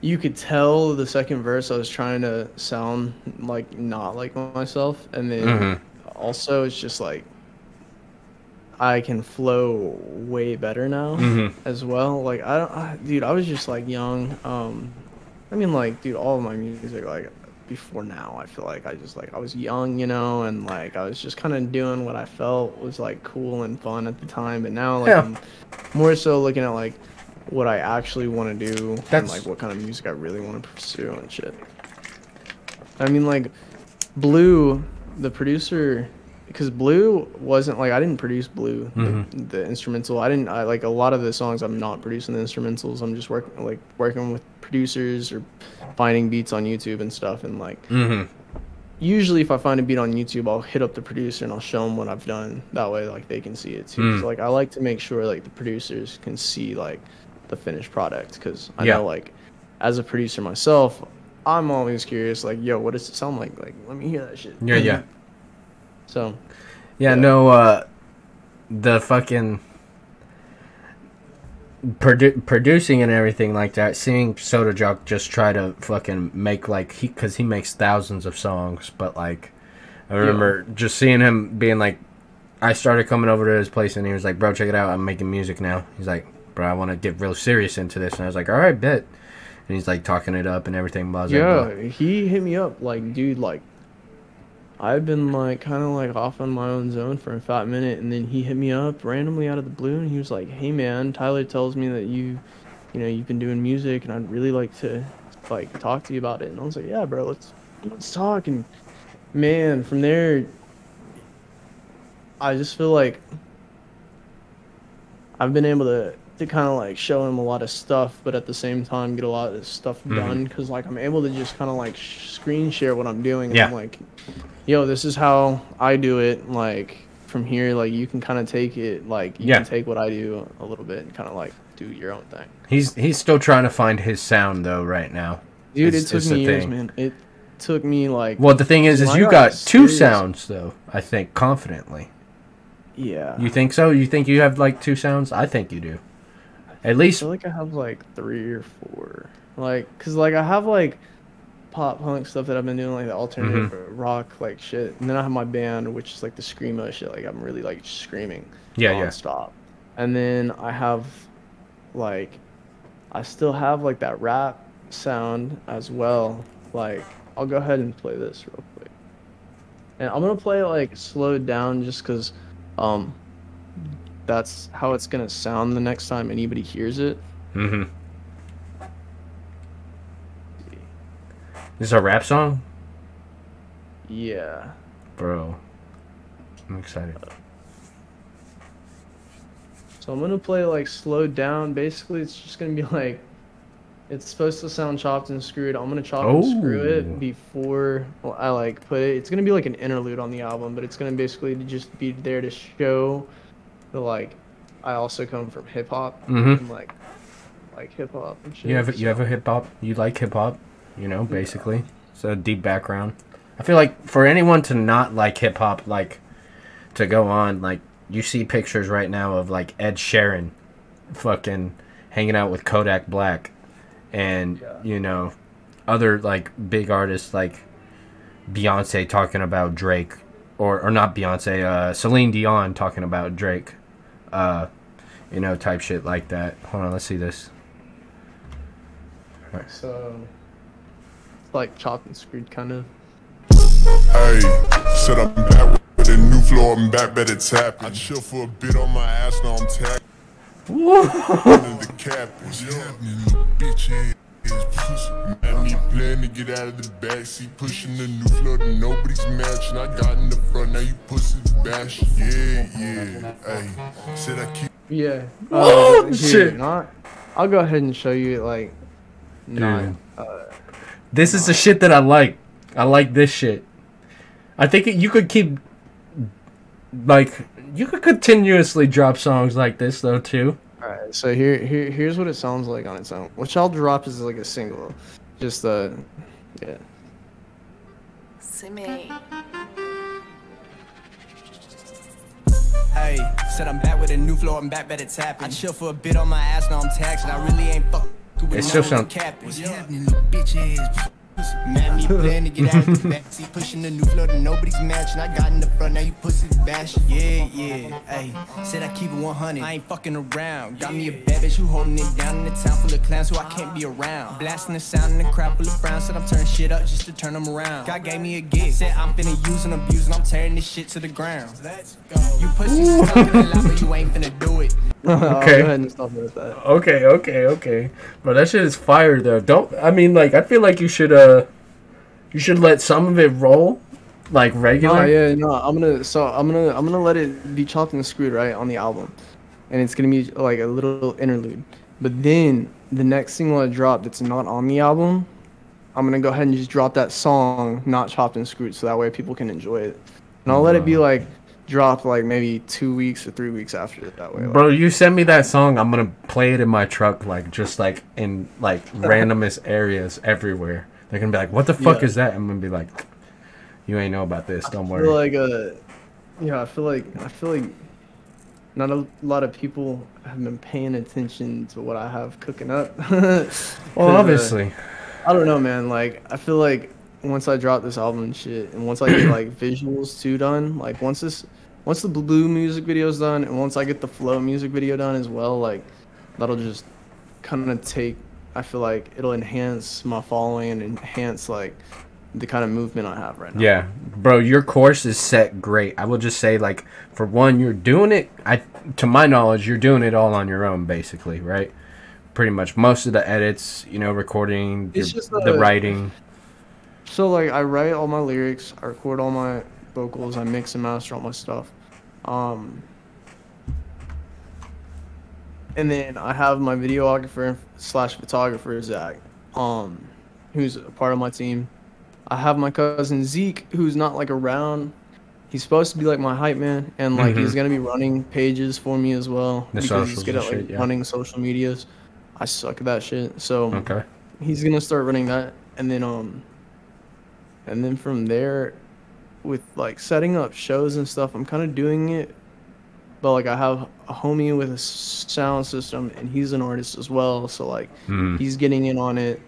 you could tell the second verse I was trying to sound like not like myself, and then also it's just like I can flow way better now as well. Like dude, I was just like young. I mean, like, dude, all of my music like before now, I feel like I just like I was young, you know, and like I was just kind of doing what I felt was like cool and fun at the time. But now, like, I'm more so looking at like what I actually want to do and like what kind of music I really want to pursue and shit. I mean, like, Blue, the producer. Because Blue wasn't like, I didn't produce Blue, the instrumental. I like a lot of the songs I'm not producing the instrumentals. I'm just working with producers or finding beats on YouTube and stuff. And like, usually if I find a beat on YouTube, I'll hit up the producer and I'll show them what I've done. That way, like, they can see it too. So, like, I like to make sure like the producers can see like the finished product, because I know like as a producer myself, I'm always curious like, yo, what does it sound like? Like, let me hear that shit. Yeah, yeah. So, yeah, no, the fucking producing and everything like that, seeing Soda Jxck just try to fucking make, like, because he makes thousands of songs, but, like, I remember just seeing him being, like, I started coming over to his place, and he was like, bro, check it out, I'm making music now. He's like, bro, I want to get real serious into this, and I was like, all right, bet. And he's, like, talking it up and everything. Blah, blah, blah. Yeah, he hit me up, like, dude, like, I've been like kind of like off on my own zone for a fat minute, and then he hit me up randomly out of the blue, and he was like, hey man, Tyler tells me that you know, you've been doing music, and I'd really like to like talk to you about it. And I was like, yeah bro, let's talk. And man, from there I just feel like I've been able to kind of like show him a lot of stuff, but at the same time get a lot of stuff done, because like I'm able to just kind of like screen share what I'm doing, and I'm like, yo, this is how I do it, like from here, like you can kind of take it, like you can take what I do a little bit and kind of like do your own thing. He's still trying to find his sound though right now, dude. It took me years, man. It took me like, well, the thing is you got two sounds though, I think, confidently. Yeah, you think so? You think you have like two sounds? I think you do. At least I feel like I have like 3 or 4, like, cause like I have like pop punk stuff that I've been doing, like the alternative rock like shit, and then I have my band, which is like the screamo shit, like I'm really like screaming nonstop. And then I have like, I still have like that rap sound as well. Like I'll go ahead and play this real quick, and I'm gonna play like slowed down just cause, that's how it's gonna sound the next time anybody hears it. This is a rap song? Yeah. Bro, I'm excited. So I'm gonna play like slowed down. Basically, it's just gonna be like, it's supposed to sound chopped and screwed. I'm gonna chop and screw it before I like put it. It's gonna be like an interlude on the album, but it's gonna basically just be there to show the, like, I also come from hip hop and like hip hop and shit. You have a hip hop. You like hip hop, you know, basically. It's a deep background. I feel like for anyone to not like hip hop, like to go on, like you see pictures right now of like Ed Sheeran fucking hanging out with Kodak Black and you know, other like big artists like Beyonce talking about Drake, or not Beyonce, Celine Dion talking about Drake, you know, type shit like that. Hold on, let's see this. All right. So like chopped and screwed kind of. Hey, shut up, I'm back with a new flow, I'm back, better tap. I chill for a bit on my ass, now I'm tapped. The cap is bitch pushing at me, plan to get out of the backseat, pushing the new flow that nobody's matching. I got in the front, now you pussies bash. Yeah, yeah. Hey, said I keep. Yeah. Oh shit! I'll go ahead and show you like. Nine. This is the shit that I like. I like this shit. I think you could keep like. You could continuously drop songs like this though too. Alright, so here's what it sounds like on its own. Which I'll drop is like a single. Just the yeah. Simi. Hey, said I'm back with a new flow, I'm back, bet it's happening. I chill for a bit on my ass, now I'm taxed, and I really ain't fuck with it still sounds bitches. Man, me plan to get out of the backseat, pushing the new flow that nobody's matching. I got in the front, now you pussies bash. Yeah, yeah, ayy. Said I keep it 100, I ain't fucking around. Got me a bad bitch who holding it down in the town full of clowns who I can't be around. Blasting the sound in the crowd full of frowns, said I'm turning shit up just to turn them around. God gave me a gift, said I'm finna use and abuse and I'm tearing this shit to the ground. Let's go. You pussies stuck in the lot, but you ain't finna do it. Okay. Go ahead and stop with that. Okay, okay, okay. But that shit is fire though. Don't, I mean, like, I feel like you should let some of it roll, like regular. Oh yeah, no, I'm gonna let it be chopped and screwed right on the album, and it's gonna be like a little interlude. But then the next single I drop that's not on the album, I'm gonna go ahead and just drop that song not chopped and screwed, so that way people can enjoy it. And I'll let it be like. Dropped like maybe 2 weeks or 3 weeks after it that way. Like. Bro, you send me that song, I'm gonna play it in my truck, like just like in like randomest areas everywhere. They're gonna be like, "What the fuck is that?" I'm gonna be like, "You ain't know about this. Don't worry." Like, yeah, I feel like not a lot of people have been paying attention to what I have cooking up. Well, obviously, I don't know, man. Like, I feel like. Once I drop this album and shit, and once I get like visuals too done, like once the Blue music video is done, and once I get the Flow music video done as well, like that'll just kind of take. I feel like it'll enhance my following and enhance like the kind of movement I have right now. Yeah, bro, your course is set great. I will just say, like, for one, you're doing it. To my knowledge, you're doing it all on your own, basically, right? Pretty much most of the edits, you know, recording, the writing. So like I write all my lyrics, I record all my vocals, I mix and master all my stuff, and then I have my videographer slash photographer Zach, who's a part of my team. I have my cousin Zeke, who's not like around. He's supposed to be like my hype man, and like he's gonna be running pages for me as well because he's good at like running social medias. I suck at that shit, so he's gonna start running that, and then from there, with like setting up shows and stuff, I'm kind of doing it, but like I have a homie with a sound system, and he's an artist as well, so like he's getting in on it,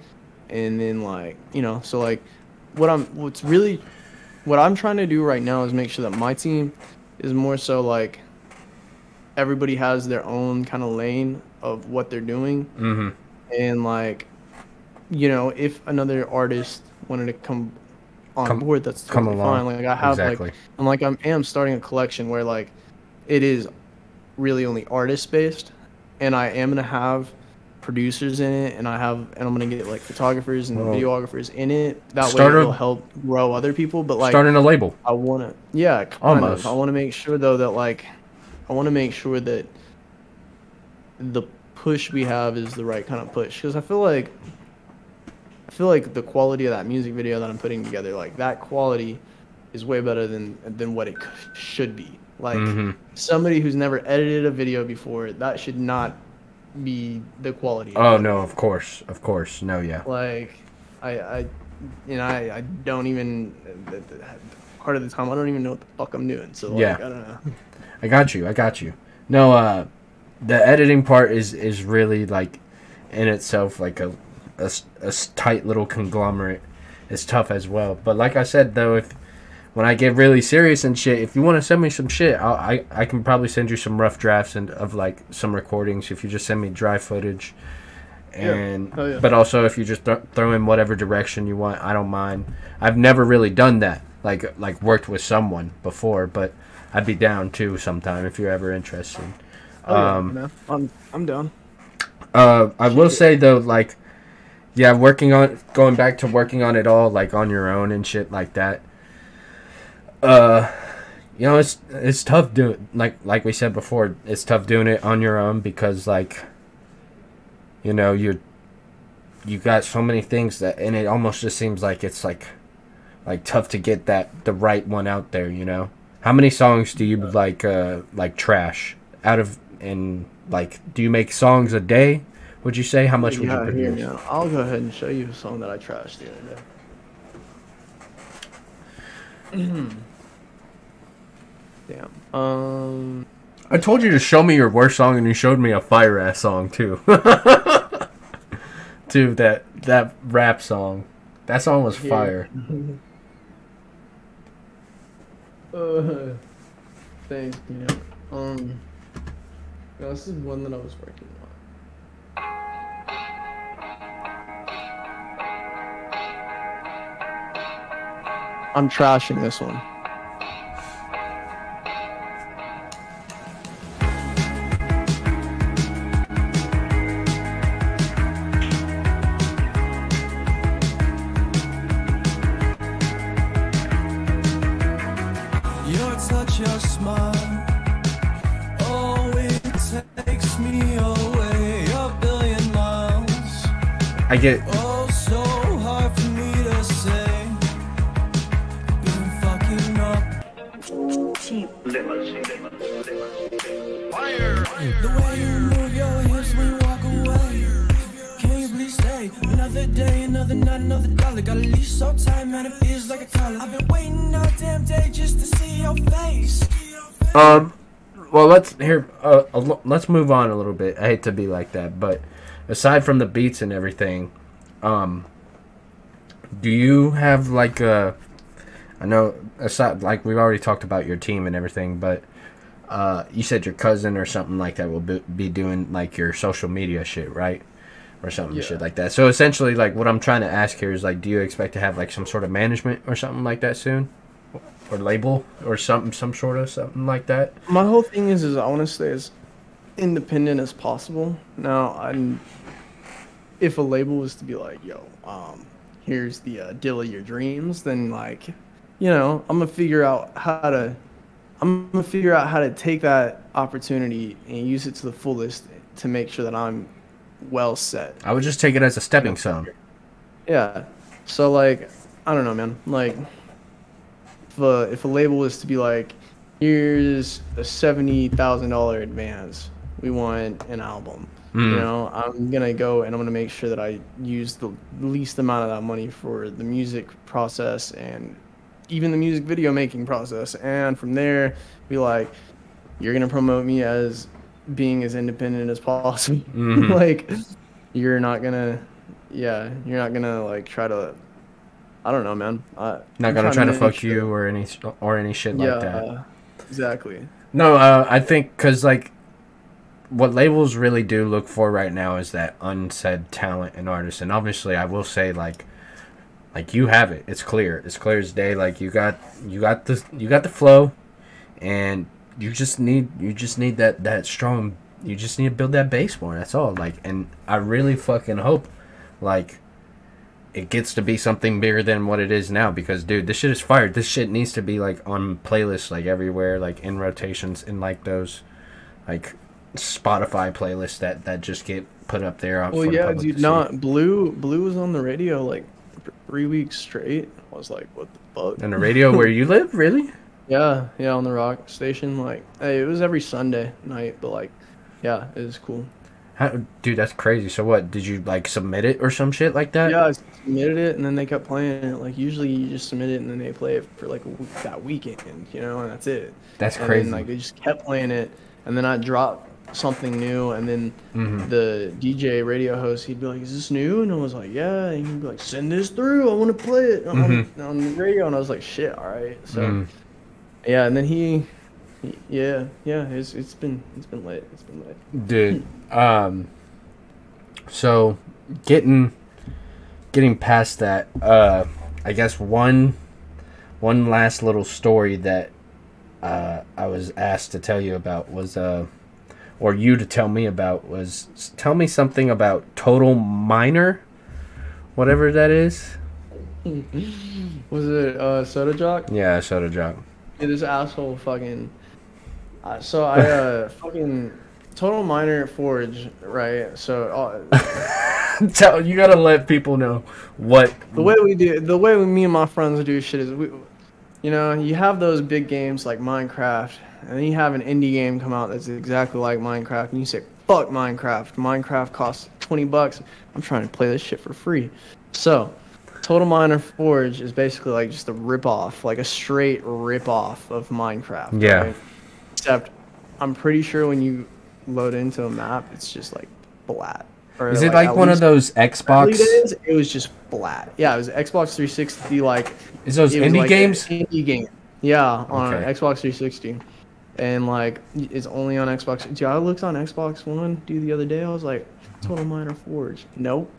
and then like, you know, so like what I'm trying to do right now is make sure that my team is more so like everybody has their own kind of lane of what they're doing, and like, you know, if another artist wanted to come on board, that's totally fine. Like I have I am starting a collection where like it is really only artist based, and I am gonna have producers in it, and I'm gonna get like photographers and videographers in it. That way it'll help grow other people. But like starting a label, I wanna I wanna make sure though that like the push we have is the right kind of push, because I feel like the quality of that music video that I'm putting together, like that quality is way better than what it should be. Like somebody who's never edited a video before, that should not be the quality. Oh no, of course, no, yeah. Like, I don't even part of the time I don't even know what the fuck I'm doing. So like, I don't know. I got you. I got you. No, the editing part is really like in itself like a tight little conglomerate. It's tough as well, but like I said though, if when I get really serious and shit, if you want to send me some shit, I can probably send you some rough drafts and of like some recordings if you just send me dry footage, and yeah. Oh, yeah. But also if you just throw in whatever direction you want, I don't mind. I've never really done that, like worked with someone before, but I'd be down too sometime if you're ever interested. Oh, yeah, no, I'm down. I will say though, like, yeah, going back to working on it all, like on your own and shit like that. You know, it's tough doing, like we said before, it's tough doing it on your own because, like, you know, you got so many things that, and it almost just seems like it's like tough to get the right one out there. You know, how many songs do you like trash out of, and like, do you make songs a day? Would you say how much would you produce? Yeah. I'll go ahead and show you a song that I trashed the other day. Damn. I told you to show me your worst song, and you showed me a fire ass song too. Dude, that rap song. That song was fire. Thanks, you know. No, this is one that I was working on. I'm trashing this one. I get well, let's move on a little bit. I hate to be like that, but aside from the beats and everything, do you have like a? I know aside like we've already talked about your team and everything, but you said your cousin or something like that will be doing like your social media shit, right? Or something shit like that. So essentially, like what I'm trying to ask here is like, do you expect to have like some sort of management or something like that soon, or label or something like that? My whole thing is I want to stay as independent as possible. Now, if a label was to be like, yo, here's the deal of your dreams, then like, you know, I'm gonna figure out how to take that opportunity and use it to the fullest to make sure that I'm well set. I would just take it as a stepping stone. Yeah. So like, I don't know, man. Like, if a label is to be like, here's a $70,000 advance, we want an album. You know, I'm gonna go and I'm gonna make sure that I use the least amount of that money for the music process and even the music video making process, and from there be like, you're gonna promote me as being as independent as possible. Mm-hmm. Like, you're not gonna like try to, I don't know, man. Not gonna try to fuck you or any shit like that. Exactly. No, I think because like, what labels really do look for right now is that unsaid talent and artists, and obviously I will say like you have it. It's clear as day. Like you got the flow, and you just need that strong. You just need to build that base more. That's all. Like, and I really fucking hope like it gets to be something bigger than what it is now, because dude, this shit is fire. This shit needs to be like on playlists like everywhere, like in rotations, in like those like Spotify playlists that just get put up there. Well, yeah, dude. Not Blue was on the radio like 3 weeks straight. I was like, what the fuck? On the radio where you live, really? Yeah, on the rock station. Like, hey, it was every Sunday night, but like, yeah, it was cool. How, dude, that's crazy. So what? Did you like submit it or some shit like that? Yeah, I submitted it, and then they kept playing it. Like, usually you just submit it, and then they play it for like that weekend, you know, and that's it. That's crazy. And then, like, they just kept playing it, and then I dropped something new, and then the DJ radio host, he'd be like, is this new? And I was like, yeah. And he'd be like, send this through, I want to play it on the radio. And I was like, shit, all right. So yeah, and then he it's been lit. Dude, So getting past that, I guess one last little story that I was asked to tell you about was, or you to tell me about was, tell me something about Total Miner, whatever that is. Was it Soda Jxck? Yeah, Soda Jxck. Yeah, this asshole fucking. So I fucking Total Miner Forge, right? So you gotta let people know what the way we do. The way me and my friends do shit is we. You know, you have those big games like Minecraft, and then you have an indie game come out that's exactly like Minecraft, and you say, fuck Minecraft. Minecraft costs $20. I'm trying to play this shit for free. So, Total Miner Forge is basically like just a ripoff, like a straight ripoff of Minecraft. Yeah. Right? Except, I'm pretty sure when you load into a map, it's just like flat. Or is it like one of those Xbox? It was just flat. Yeah, it was Xbox 360 like. Is those indie like games? Indie game. Yeah, on Xbox 360, and like it's only on Xbox. Dude, I looked on Xbox One the other day. I was like, Total Miner Forge. Nope.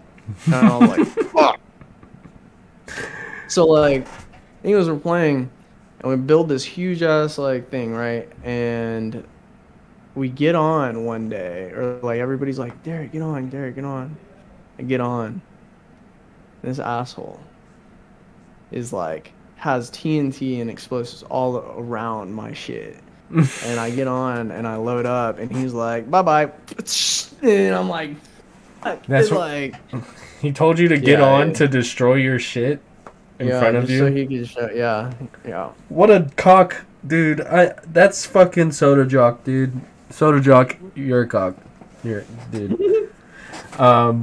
And I was like, fuck. So like, anyways, we're playing, and we build this huge ass like thing, right? And we get on one day, or like everybody's like, Derek, get on, Derek, get on. I get on. This asshole is like, has TNT and explosives all around my shit. And I get on and I load up, and he's like, bye bye. And I'm like, fuck. That's what, like, he told you to get on to destroy your shit in front of you. So he could show, yeah. What a cock, dude. That's fucking Soda Jxck, dude. Soda Jxck, you're a cock. You're dude. Yeah.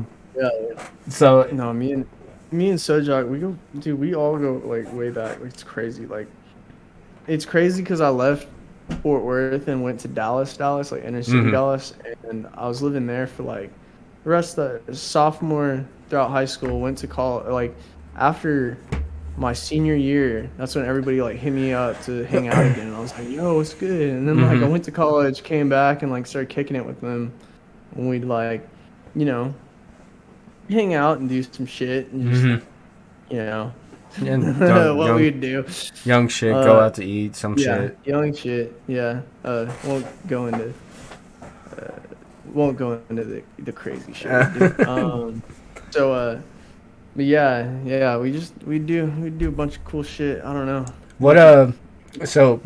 So no, me and Soda Jxck, we go, dude. We all go like way back. It's crazy. Like, it's crazy because I left Fort Worth and went to Dallas, like inner city Dallas, and I was living there for like the rest of the sophomore throughout high school. Went to college, like after my senior year, that's when everybody like hit me up to hang out again, and I was like, yo, what's good? And then like I went to college, came back, and like started kicking it with them, and we'd like, you know, hang out and do some shit, and just, you know, and what we'd do, young shit, go out to eat some shit, young shit, won't go into the crazy shit. But yeah, we do a bunch of cool shit. I don't know. What so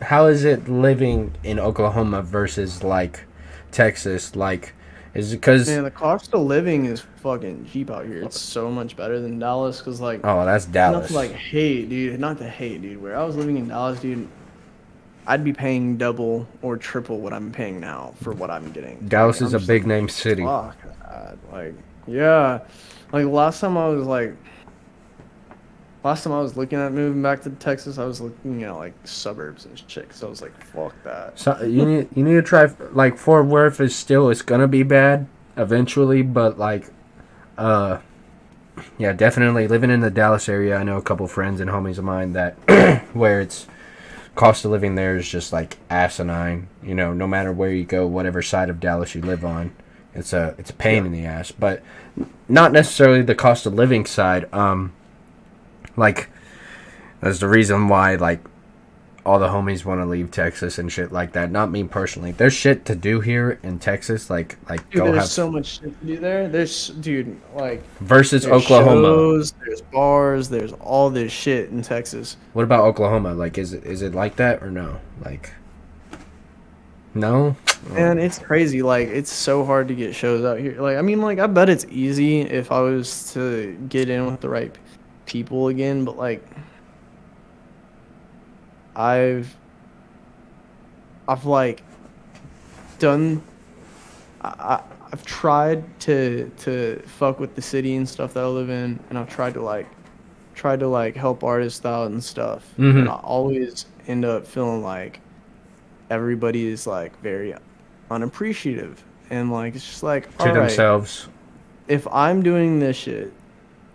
how is it living in Oklahoma versus like Texas? Like, is it because the cost of living is fucking cheap out here? It's so much better than Dallas, cause like, oh, that's Dallas. Not to like hate, dude. Not to hate, dude. Where I was living in Dallas, dude, I'd be paying double or triple what I'm paying now for what I'm getting. Dallas is a big name city. Fuck, like yeah. Like last time I was looking at moving back to Texas, I was looking at like suburbs and shit. So I was like, fuck that. So you need to try, like Fort Worth is still, it's gonna be bad eventually, but like, yeah, definitely living in the Dallas area. I know a couple friends and homies of mine that where it's cost of living there is just like asinine. You know, no matter where you go, whatever side of Dallas you live on. It's a pain in the ass, but not necessarily the cost of living side. Like that's the reason why like all the homies want to leave Texas and shit like that. Not me personally. There's shit to do here in Texas. Like dude, there's so much shit to do there. There's dude like versus Oklahoma. Shows, there's bars. There's all this shit in Texas. What about Oklahoma? Like is it like that or no? Like. No, and it's crazy. Like it's so hard to get shows out here. Like I mean, like I bet it's easy if I was to get in with the right people again. But like, I've like done. I've tried to fuck with the city and stuff that I live in, and I've tried to like help artists out and stuff. And I always end up feeling like everybody is like very unappreciative, and like it's just like to themselves. If I'm doing this shit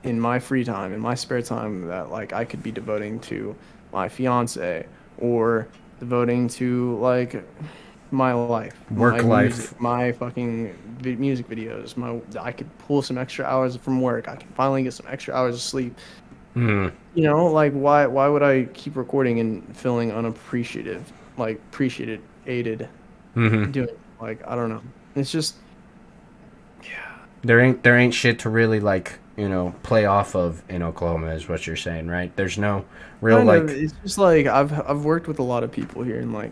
in my free time, in my spare time that like I could be devoting to my fiance or devoting to like my life, work life, music, my fucking music videos. I could pull some extra hours from work. I can finally get some extra hours of sleep. You know, like why would I keep recording and feeling unappreciative, like appreciated, aided, doing like I don't know. It's just there ain't shit to really like. You know, play off of in Oklahoma is what you're saying, right? There's no real like. It's just like I've worked with a lot of people here, and like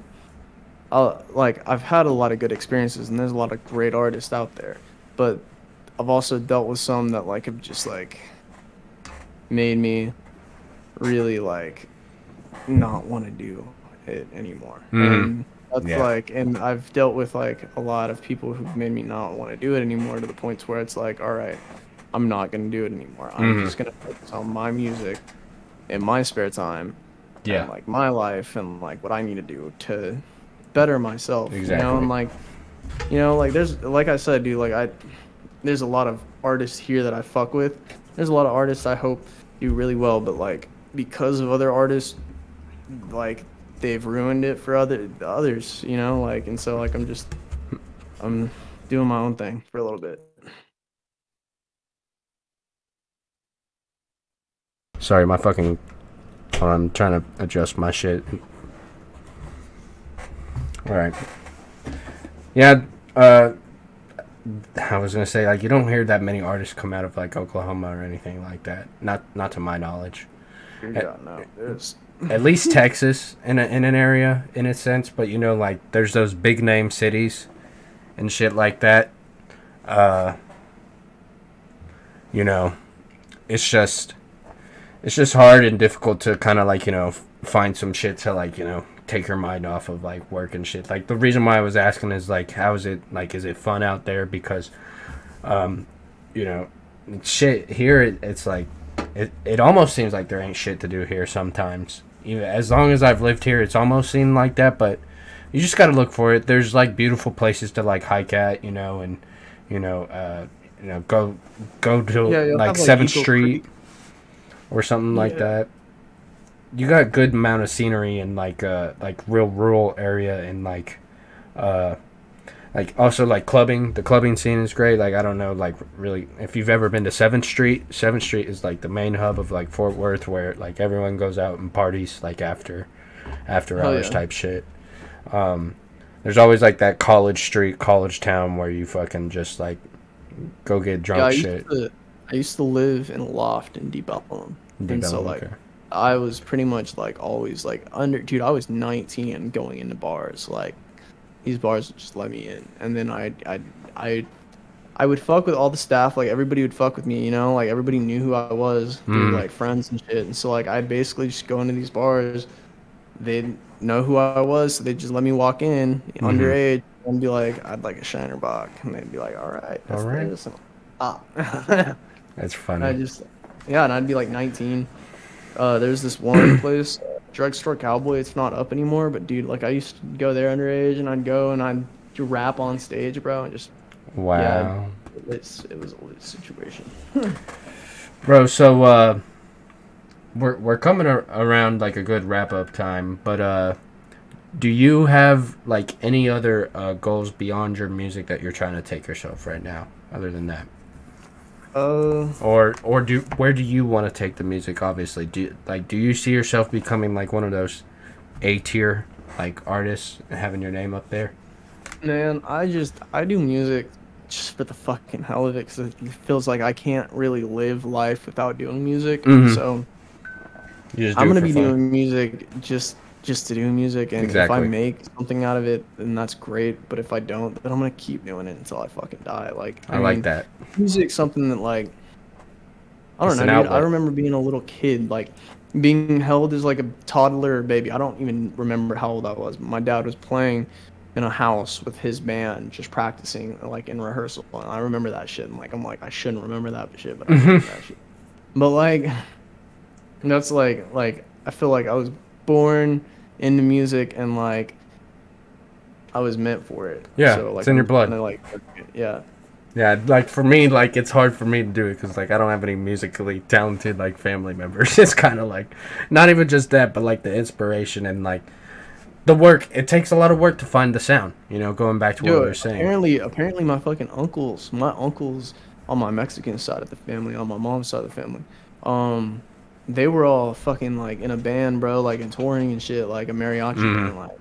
I've had a lot of good experiences, and there's a lot of great artists out there. But I've also dealt with some that like have just like made me really like not want to do it anymore. And that's like, and I've dealt with like a lot of people who've made me not want to do it anymore to the points where it's like, all right. I'm not going to do it anymore. I'm just going to focus on my music in my spare time. Yeah. And, like, my life and, like, what I need to do to better myself. Exactly. You know, and, like, there's, like I said, dude, like, there's a lot of artists here that I fuck with. There's a lot of artists I hope do really well, but, like, because of other artists, like, they've ruined it for others, you know? Like, and so, like, I'm doing my own thing for a little bit. Sorry, my fucking... Hold on, I'm trying to adjust my shit. Alright. Yeah, I was gonna say, like, you don't hear that many artists come out of, like, Oklahoma or anything like that. Not to my knowledge. At least Texas, in an area, in a sense. But, you know, like, there's those big-name cities and shit like that. You know, it's just... It's just hard and difficult to kind of, like, you know, find some shit to, like, you know, take your mind off of, like, work and shit. Like, the reason why I was asking is, like, how is it, like, is it fun out there? Because, you know, shit, here it's, like, it almost seems like there ain't shit to do here sometimes. Even as long as I've lived here, it's almost seemed like that, but you just got to look for it. There's, like, beautiful places to, like, hike at, you know, and, you know, go to, like, 7th Street. Or something like that. You got a good amount of scenery in like real rural area and like also like clubbing. The clubbing scene is great. Like I don't know like really if you've ever been to 7th Street. 7th Street is like the main hub of like Fort Worth where like everyone goes out and parties like after hours type shit. There's always like that college street, college town where you fucking just like go get drunk shit. I used to live in a loft in Deep Ellum, and so like I was pretty much like always like under dude. I was 19 and going into bars like these bars would just let me in, and then I would fuck with all the staff like everybody would fuck with me, you know, like everybody knew who I was, through, like friends and shit, and so like I'd basically just go into these bars, they'd know who I was, so they'd just let me walk in underage and be like I'd like a Shiner Bock, and they'd be like all right, that's all right, That's funny. I just, and I'd be like 19. There's this one place, Drugstore Cowboy. It's not up anymore, but dude, like I used to go there underage, and I'd go and I'd rap on stage, bro, and just. Wow. Yeah, it was a lit situation. Bro, so we're coming around like a good wrap up time, but do you have like any other goals beyond your music that you're trying to take yourself right now, other than that? Or where do you want to take the music? Obviously, do you see yourself becoming like one of those A-tier like artists and having your name up there? Man, I do music just for the fucking hell of it because it feels like I can't really live life without doing music. So I'm gonna be doing music just to do music, and if I make something out of it, then that's great, but if I don't, then I'm gonna keep doing it until I fucking die. Like I mean, like that music's something that like I don't know, dude, I remember being a little kid, like being held as like a toddler or baby. I don't even remember how old I was, but my dad was playing in a house with his band, just practicing like in rehearsal, and I remember that shit, and like I'm like I shouldn't remember that shit, but I remember that shit. But like that's like I feel like I was born into music, and like I was meant for it. Yeah, so, like, it's in your blood. Kinda, like, yeah. Like for me, like it's hard for me to do it because like I don't have any musically talented like family members. It's kind of like not even just that, but like the inspiration and like the work. It takes a lot of work to find the sound. You know, going back to what we were saying. Apparently, my fucking uncles, on my Mexican side of the family, on my mom's side of the family, they were all fucking like in a band, bro, like and touring and shit, like a mariachi and like.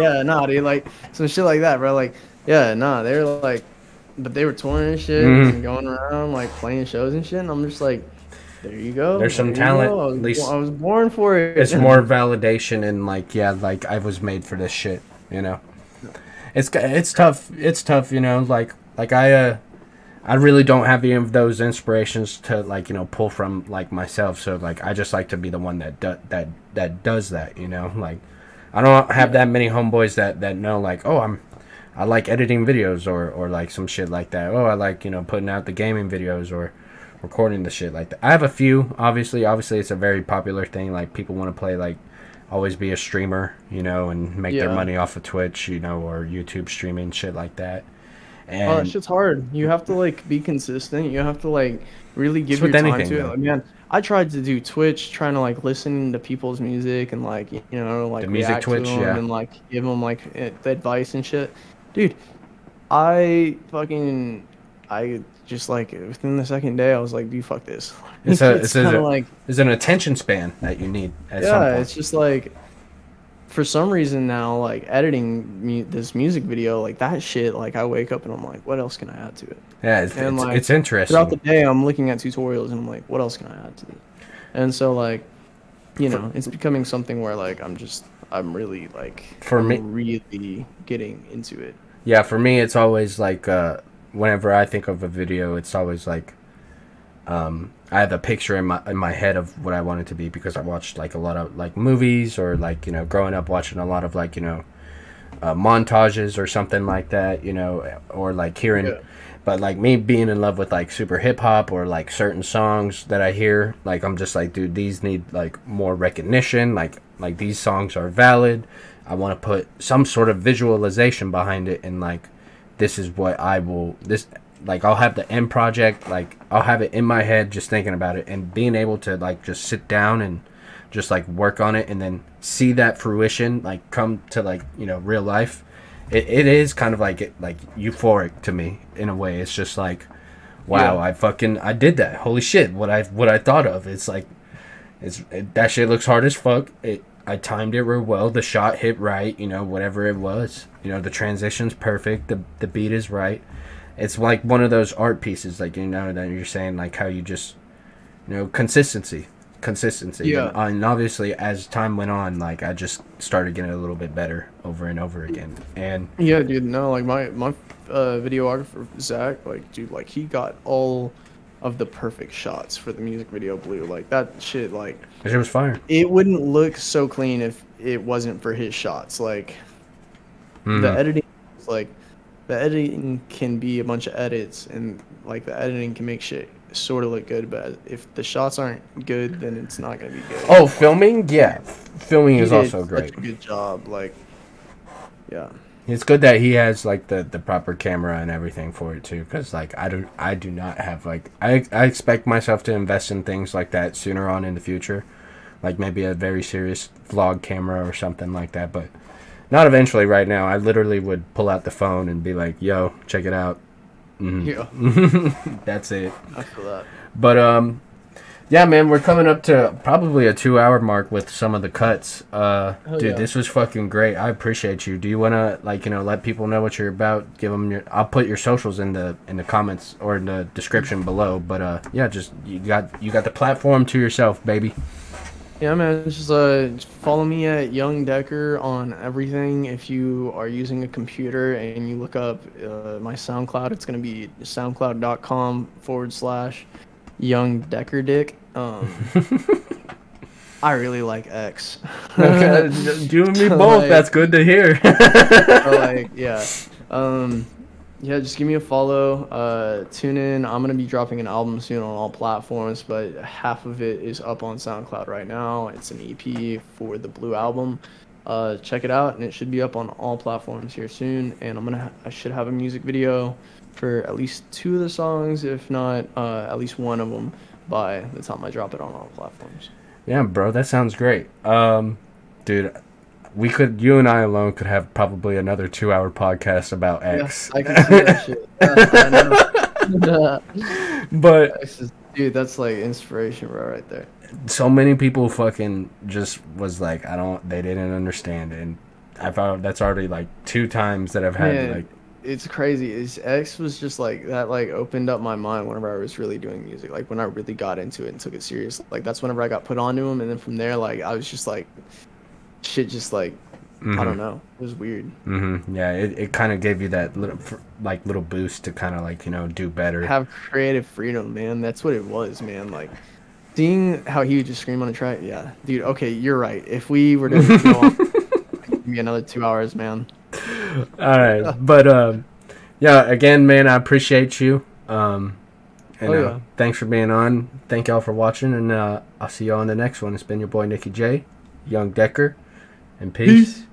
Yeah, nah, dude, like some shit like that, bro. Like, yeah, nah, they were like, but they were touring and shit and going around like playing shows and shit. And I'm just like, there you go. There's some talent. At least I was born for it. It's more validation and like, yeah, like I was made for this shit. You know, it's tough. It's tough. You know, like I really don't have any of those inspirations to like, you know, pull from like myself. So like, I just like to be the one that does that. You know, like I don't have that many homeboys that know like, oh, I like editing videos or like some shit like that. Oh, I like, you know, putting out the gaming videos or recording the shit like that. I have a few, obviously it's a very popular thing. Like people want to play, like always be a streamer, you know, and make their money off of Twitch, you know, or YouTube streaming, shit like that. And that shit's hard. You have to like be consistent. You have to like really give your time to it. Like, man, I tried to do Twitch, trying to like listen to people's music and like, you know, like the music Twitch, and like give them like advice and shit. Dude, I just like within the second day I was like, dude, fuck this. It's kind of like there's an attention span that you need. At some point. It's just like. For some reason now, like editing this music video, like that shit, like I wake up and I'm like, what else can I add to it? Yeah, it's interesting. Throughout the day, I'm looking at tutorials and I'm like, what else can I add to it? And so like, you know, it's becoming something where like I'm really like really getting into it. Yeah, for me, it's always like whenever I think of a video, it's always like I have a picture in my head of what I want it to be because I watched like a lot of like movies or like, you know, growing up watching a lot of like, you know, montages or something like that, you know, or like hearing, but like me being in love with like super hip hop or like certain songs that I hear, like I'm just like, dude, these need like more recognition. Like these songs are valid. I want to put some sort of visualization behind it. And like, this is what I will, like I'll have the end project, like I'll have it in my head just thinking about it and being able to like just sit down and just like work on it and then see that fruition like come to like, you know, real life. It is kind of like euphoric to me in a way. It's just like, wow, I did that. Holy shit, what I thought of. It's like that shit looks hard as fuck. I timed it real well. The shot hit right, you know, whatever it was. You know, the transition's perfect. The beat is right. It's like one of those art pieces, like, you know, that you're saying, like, how you just, you know, consistency. Yeah. And obviously, as time went on, like, I just started getting a little bit better over and over again. And yeah, dude, no, like, my videographer, Zach, like, dude, like, he got all of the perfect shots for the music video Blue. Like, that shit, like... It was fire. It wouldn't look so clean if it wasn't for his shots. Like, the editing was, like... The editing can be a bunch of edits, and like the editing can make shit sort of look good, but if the shots aren't good, then it's not gonna be good. Oh, filming, yeah, filming is also great. Such a good job, like, yeah. It's good that he has like the proper camera and everything for it too, because like I do not have like I expect myself to invest in things like that sooner on in the future, like maybe a very serious vlog camera or something like that, but. Not eventually right now. I literally would pull out the phone and be like, yo, check it out. Yeah. That's it. I feel that. But, yeah, man, we're coming up to probably a 2-hour mark with some of the cuts. Dude, this was fucking great. I appreciate you. Do you want to, like, you know, let people know what you're about? Give them your... I'll put your socials in the comments or in the description below. But, yeah, just you got the platform to yourself, baby. Yeah, man, just follow me at Yung Deker on everything. If you are using a computer and you look up my SoundCloud, it's going to be soundcloud.com/YoungDekerDick. I really like X. You and me both. Like, that's good to hear. Like, yeah. Yeah, just give me a follow. Tune in. I'm going to be dropping an album soon on all platforms, but half of it is up on SoundCloud right now. It's an EP for the Blue album. Check it out, and it should be up on all platforms here soon. And I should have a music video for at least 2 of the songs, if not at least 1 of them, by the time I drop it on all platforms. Yeah, bro, that sounds great. Dude, we could, you and I alone could have probably another 2-hour podcast about X. Yeah, I can see that shit. I know. But dude, that's like inspiration, bro, right there. So many people fucking just was like, I don't, they didn't understand, and I found that's already like 2 times that I've had. Man, like, it's crazy. It's, X was just like that, like opened up my mind whenever I was really doing music, like when I really got into it and took it serious. Like that's whenever I got put onto him, and then from there, like I was just like, shit, just like, I don't know, it was weird. Yeah, it kind of gave you that little like little boost to kind of like, you know, do better, have creative freedom, man. That's what it was, man. Like seeing how he would just scream on a track. Yeah, dude. Okay, you're right. If we were to go on, be another 2 hours, man. All right, but yeah, again, man, I appreciate you. And thanks for being on. Thank y'all for watching, and I'll see y'all on the next one. It's been your boy Nicky J, Yung Deker, and peace.